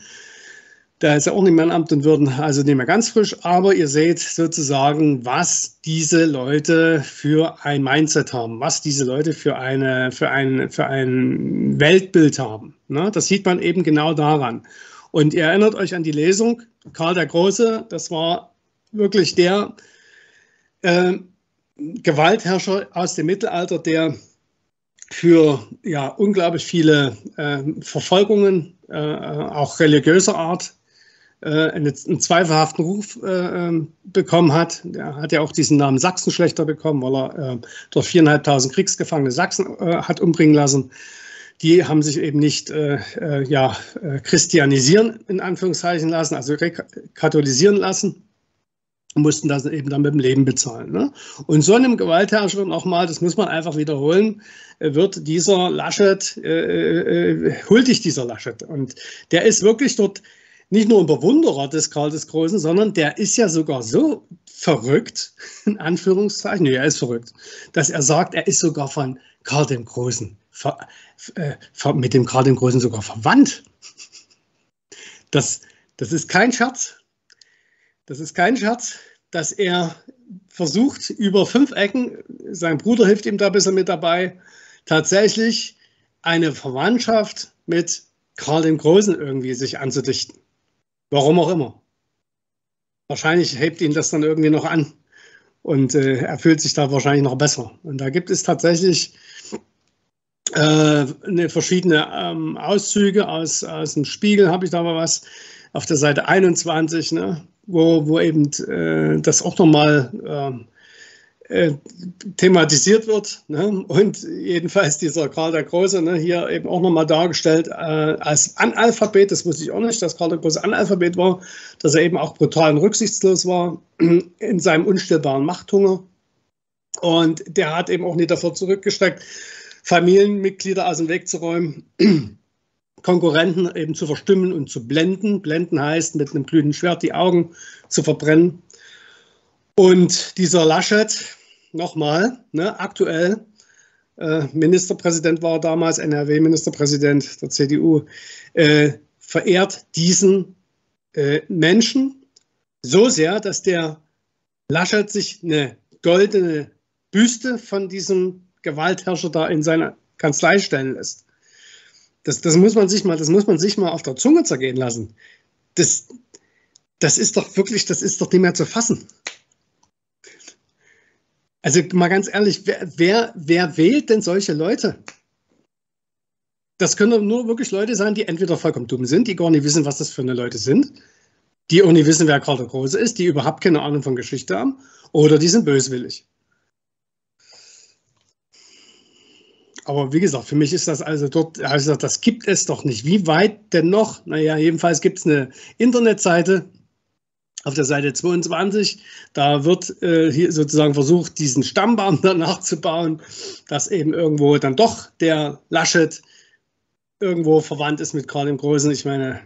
Da ist ja auch nicht mehr im Amt und Würden, also nicht mehr ganz frisch. Aber ihr seht sozusagen, was diese Leute für ein Mindset haben, was diese Leute für ein Weltbild haben. Ne? Das sieht man eben genau daran. Und ihr erinnert euch an die Lesung, Karl der Große, das war wirklich der Gewaltherrscher aus dem Mittelalter, der für ja, unglaublich viele Verfolgungen, auch religiöser Art, einen zweifelhaften Ruf bekommen hat. Der hat ja auch diesen Namen Sachsenschlächter bekommen, weil er dort 4.500 Kriegsgefangene Sachsen hat umbringen lassen. Die haben sich eben nicht christianisieren, in Anführungszeichen, lassen, also rekatholisieren lassen, mussten das eben dann mit dem Leben bezahlen. Ne? Und so einem Gewaltherrscher nochmal, das muss man einfach wiederholen, wird dieser Laschet, huldig dieser Laschet. Und der ist wirklich dort nicht nur ein Bewunderer des Karl des Großen, sondern der ist ja sogar so verrückt, in Anführungszeichen, nee, er ist verrückt, dass er sagt, er ist sogar von Karl dem Großen, mit dem Karl dem Großen sogar verwandt. Das ist kein Scherz. Das ist kein Scherz, dass er versucht, über 5 Ecken, sein Bruder hilft ihm da ein bisschen mit dabei, tatsächlich eine Verwandtschaft mit Karl dem Großen irgendwie sich anzudichten. Warum auch immer. Wahrscheinlich hebt ihn das dann irgendwie noch an und er fühlt sich da wahrscheinlich noch besser. Und da gibt es tatsächlich verschiedene Auszüge aus dem Spiegel, habe ich da mal was, auf der Seite 21, ne, wo eben das auch nochmal thematisiert wird. Ne? Und jedenfalls dieser Karl der Große, ne, hier eben auch nochmal dargestellt als Analphabet, das wusste ich auch nicht, dass Karl der Große Analphabet war, dass er eben auch brutal und rücksichtslos war in seinem unstillbaren Machthunger. Und der hat eben auch nicht davor zurückgesteckt, Familienmitglieder aus dem Weg zu räumen, Konkurrenten eben zu verstimmen und zu blenden. Blenden heißt, mit einem glühenden Schwert die Augen zu verbrennen. Und dieser Laschet, nochmal, ne, aktuell, Ministerpräsident war er damals, NRW-Ministerpräsident der CDU, verehrt diesen Menschen so sehr, dass der Laschet sich eine goldene Büste von diesem Gewaltherrscher da in seine Kanzlei stellen lässt. Das muss man sich mal auf der Zunge zergehen lassen. Das ist doch wirklich, das ist doch nicht mehr zu fassen. Also mal ganz ehrlich, wer wählt denn solche Leute? Das können nur wirklich Leute sein, die entweder vollkommen dumm sind, die gar nicht wissen, was das für eine Leute sind, die auch nicht wissen, wer Karl der Große ist, die überhaupt keine Ahnung von Geschichte haben, oder die sind böswillig. Aber wie gesagt, für mich ist das also dort, also das gibt es doch nicht. Wie weit denn noch? Naja, jedenfalls gibt es eine Internetseite auf der Seite 22. Da wird hier sozusagen versucht, diesen Stammbaum danach zu bauen, dass eben irgendwo dann doch der Laschet irgendwo verwandt ist mit Karl dem Großen. Ich meine,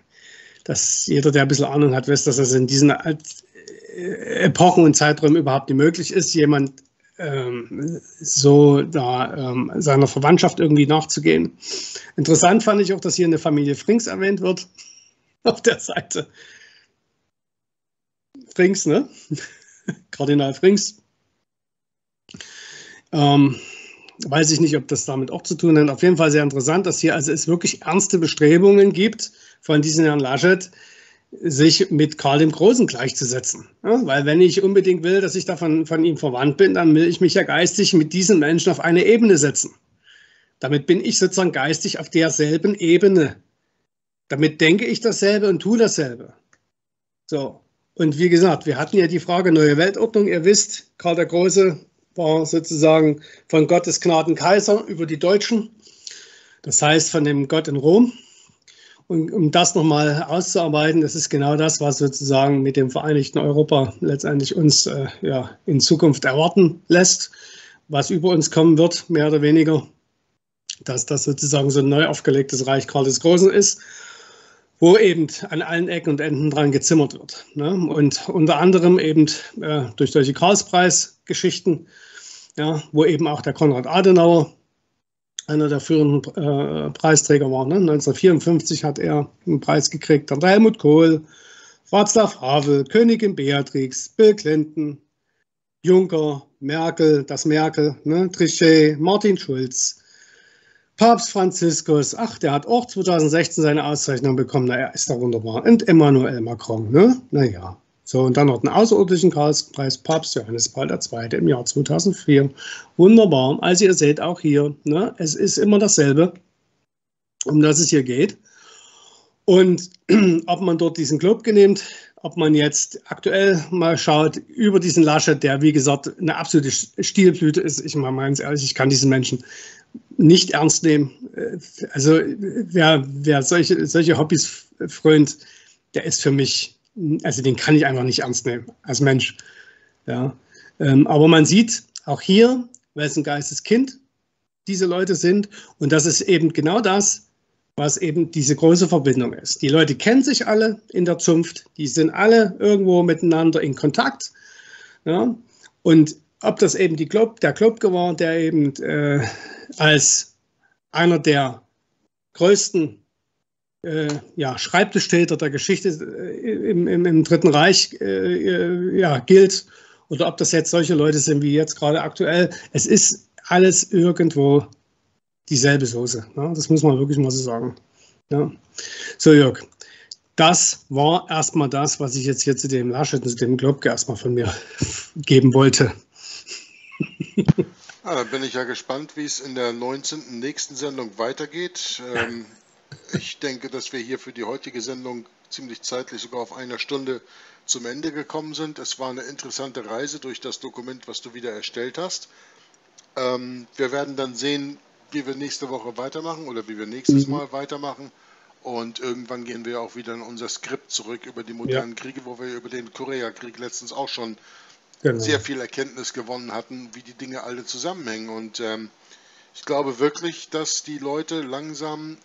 dass jeder, der ein bisschen Ahnung hat, weiß, dass das in diesen Epochen und Zeiträumen überhaupt nicht möglich ist. Jemand so da seiner Verwandtschaft irgendwie nachzugehen. Interessant fand ich auch, dass hier eine Familie Frings erwähnt wird auf der Seite. Frings, ne? Kardinal Frings. Weiß ich nicht, ob das damit auch zu tun hat. Auf jeden Fall sehr interessant, dass hier also es wirklich ernste Bestrebungen gibt von diesem Herrn Laschet, sich mit Karl dem Großen gleichzusetzen. Ja, weil wenn ich unbedingt will, dass ich davon von ihm verwandt bin, dann will ich mich ja geistig mit diesen Menschen auf eine Ebene setzen. Damit bin ich sozusagen geistig auf derselben Ebene. Damit denke ich dasselbe und tue dasselbe. So, und wie gesagt, wir hatten ja die Frage Neue Weltordnung. Ihr wisst, Karl der Große war sozusagen von Gottes Gnaden Kaiser über die Deutschen. Das heißt, von dem Gott in Rom. Und um das nochmal auszuarbeiten, das ist genau das, was sozusagen mit dem vereinigten Europa letztendlich uns in Zukunft erwarten lässt, was über uns kommen wird, mehr oder weniger, dass das sozusagen so ein neu aufgelegtes Reich Karl des Großen ist, wo eben an allen Ecken und Enden dran gezimmert wird. Ne? Und unter anderem eben durch solche Karlspreis-Geschichten, ja, wo eben auch der Konrad Adenauer einer der führenden Preisträger war. Ne? 1954 hat er einen Preis gekriegt. Dann Helmut Kohl, Václav Havel, Königin Beatrix, Bill Clinton, Juncker, Merkel, ne? Trichet, Martin Schulz, Papst Franziskus. Ach, der hat auch 2016 seine Auszeichnung bekommen. Na, er ist da wunderbar. Und Emmanuel Macron. Ne? Naja. So, und dann noch einen außerordentlichen Karlspreis Papst Johannes Paul II. Im Jahr 2004. Wunderbar. Also ihr seht auch hier, ne, es ist immer dasselbe, um das es hier geht. Und ob man dort diesen Globke nimmt, ob man jetzt aktuell mal schaut über diesen Laschet, der wie gesagt eine absolute Stilblüte ist. Ich meine ganz ehrlich, ich kann diesen Menschen nicht ernst nehmen. Also wer solche Hobbys frönt, der ist für mich, also den kann ich einfach nicht ernst nehmen als Mensch. Ja. Aber man sieht auch hier, wessen Geisteskind diese Leute sind. Und das ist eben genau das, was eben diese große Verbindung ist. Die Leute kennen sich alle in der Zunft, die sind alle irgendwo miteinander in Kontakt. Ja? Und ob das eben der Globke war, der eben als einer der größten Schreibtischtäter der Geschichte im Dritten Reich gilt, oder ob das jetzt solche Leute sind wie jetzt gerade aktuell, es ist alles irgendwo dieselbe Soße. Ja, das muss man wirklich mal so sagen. Ja. So, Jörg, das war erstmal das, was ich jetzt hier zu dem Laschet und zu dem Globke erstmal von mir geben wollte. Ja, da bin ich ja gespannt, wie es in der 19. nächsten Sendung weitergeht. Ich denke, dass wir hier für die heutige Sendung ziemlich zeitlich sogar auf einer Stunde zum Ende gekommen sind. Es war eine interessante Reise durch das Dokument, was du wieder erstellt hast. Wir werden dann sehen, wie wir nächste Woche weitermachen oder wie wir nächstes Mal weitermachen. Und irgendwann gehen wir auch wieder in unser Skript zurück über die modernen Kriege, wo wir über den Koreakrieg letztens auch schon sehr viel Erkenntnis gewonnen hatten, wie die Dinge alle zusammenhängen. Und ich glaube wirklich, dass die Leute langsam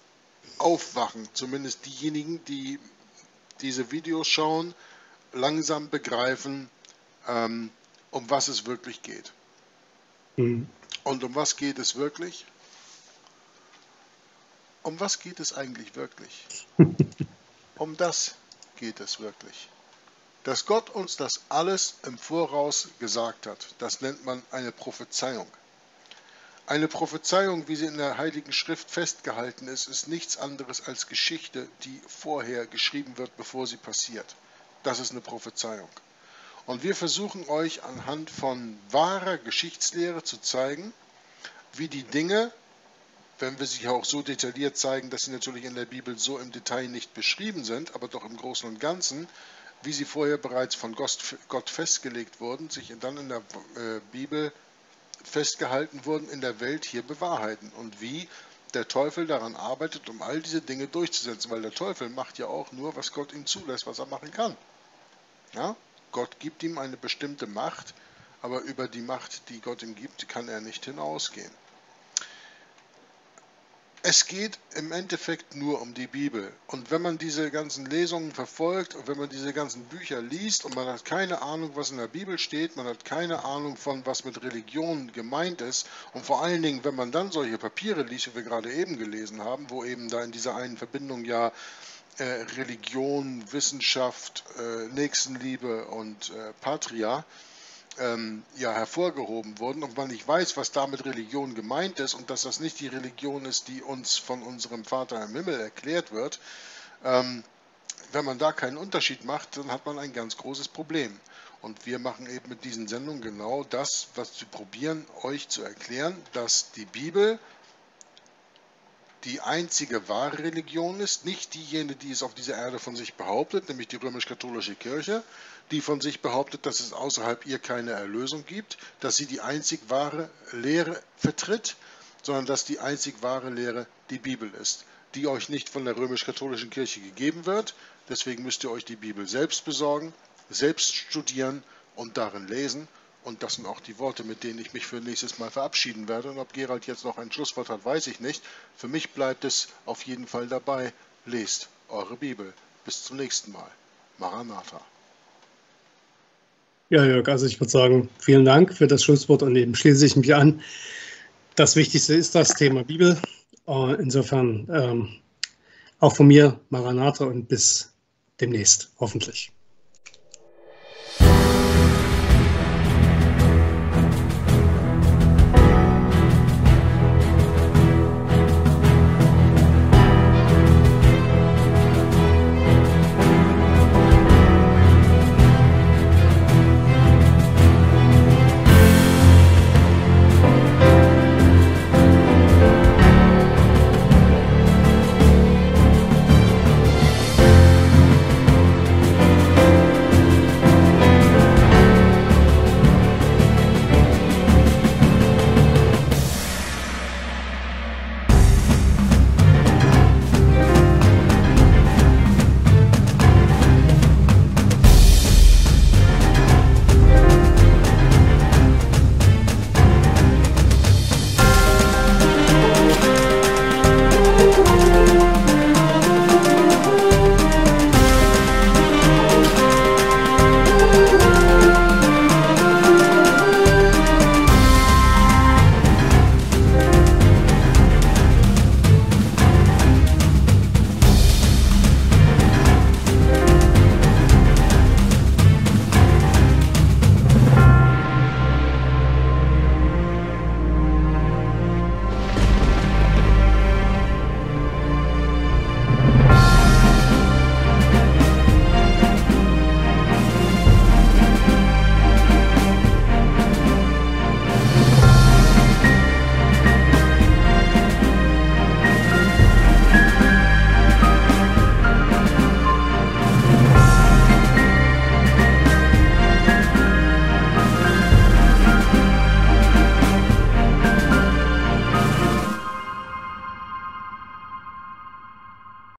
aufwachen, zumindest diejenigen, die diese Videos schauen, langsam begreifen, um was es wirklich geht. Mhm. Und um was geht es wirklich? Um was geht es eigentlich wirklich? Um das geht es wirklich. Dass Gott uns das alles im Voraus gesagt hat, das nennt man eine Prophezeiung. Eine Prophezeiung, wie sie in der Heiligen Schrift festgehalten ist, ist nichts anderes als Geschichte, die vorher geschrieben wird, bevor sie passiert. Das ist eine Prophezeiung. Und wir versuchen euch anhand von wahrer Geschichtslehre zu zeigen, wie die Dinge, wenn wir sie auch so detailliert zeigen, dass sie natürlich in der Bibel so im Detail nicht beschrieben sind, aber doch im Großen und Ganzen, wie sie vorher bereits von Gott festgelegt wurden, sich dann in der Bibel festgehalten wurden, in der Welt hier bewahrheiten. Und wie der Teufel daran arbeitet, um all diese Dinge durchzusetzen, weil der Teufel macht ja auch nur, was Gott ihm zulässt, was er machen kann. Ja? Gott gibt ihm eine bestimmte Macht, aber über die Macht, die Gott ihm gibt, kann er nicht hinausgehen. Es geht im Endeffekt nur um die Bibel. Und wenn man diese ganzen Lesungen verfolgt und wenn man diese ganzen Bücher liest und man hat keine Ahnung, was in der Bibel steht, man hat keine Ahnung von, was mit Religion gemeint ist, und vor allen Dingen, wenn man dann solche Papiere liest, die wir gerade eben gelesen haben, wo eben da in dieser einen Verbindung ja Religion, Wissenschaft, Nächstenliebe und Patria hervorgehoben wurden und man nicht weiß, was damit Religion gemeint ist und dass das nicht die Religion ist, die uns von unserem Vater im Himmel erklärt wird, wenn man da keinen Unterschied macht, dann hat man ein ganz großes Problem. Und wir machen eben mit diesen Sendungen genau das, was wir probieren, euch zu erklären, dass die Bibel die einzige wahre Religion ist, nicht diejenige, die es auf dieser Erde von sich behauptet, nämlich die römisch-katholische Kirche, die von sich behauptet, dass es außerhalb ihr keine Erlösung gibt, dass sie die einzig wahre Lehre vertritt, sondern dass die einzig wahre Lehre die Bibel ist, die euch nicht von der römisch-katholischen Kirche gegeben wird. Deswegen müsst ihr euch die Bibel selbst besorgen, selbst studieren und darin lesen. Und das sind auch die Worte, mit denen ich mich für nächstes Mal verabschieden werde. Und ob Gerald jetzt noch ein Schlusswort hat, weiß ich nicht. Für mich bleibt es auf jeden Fall dabei. Lest eure Bibel. Bis zum nächsten Mal. Maranatha. Ja, Jörg, also ich würde sagen, vielen Dank für das Schlusswort und eben schließe ich mich an. Das Wichtigste ist das Thema Bibel. Insofern auch von mir Maranatha und bis demnächst, hoffentlich.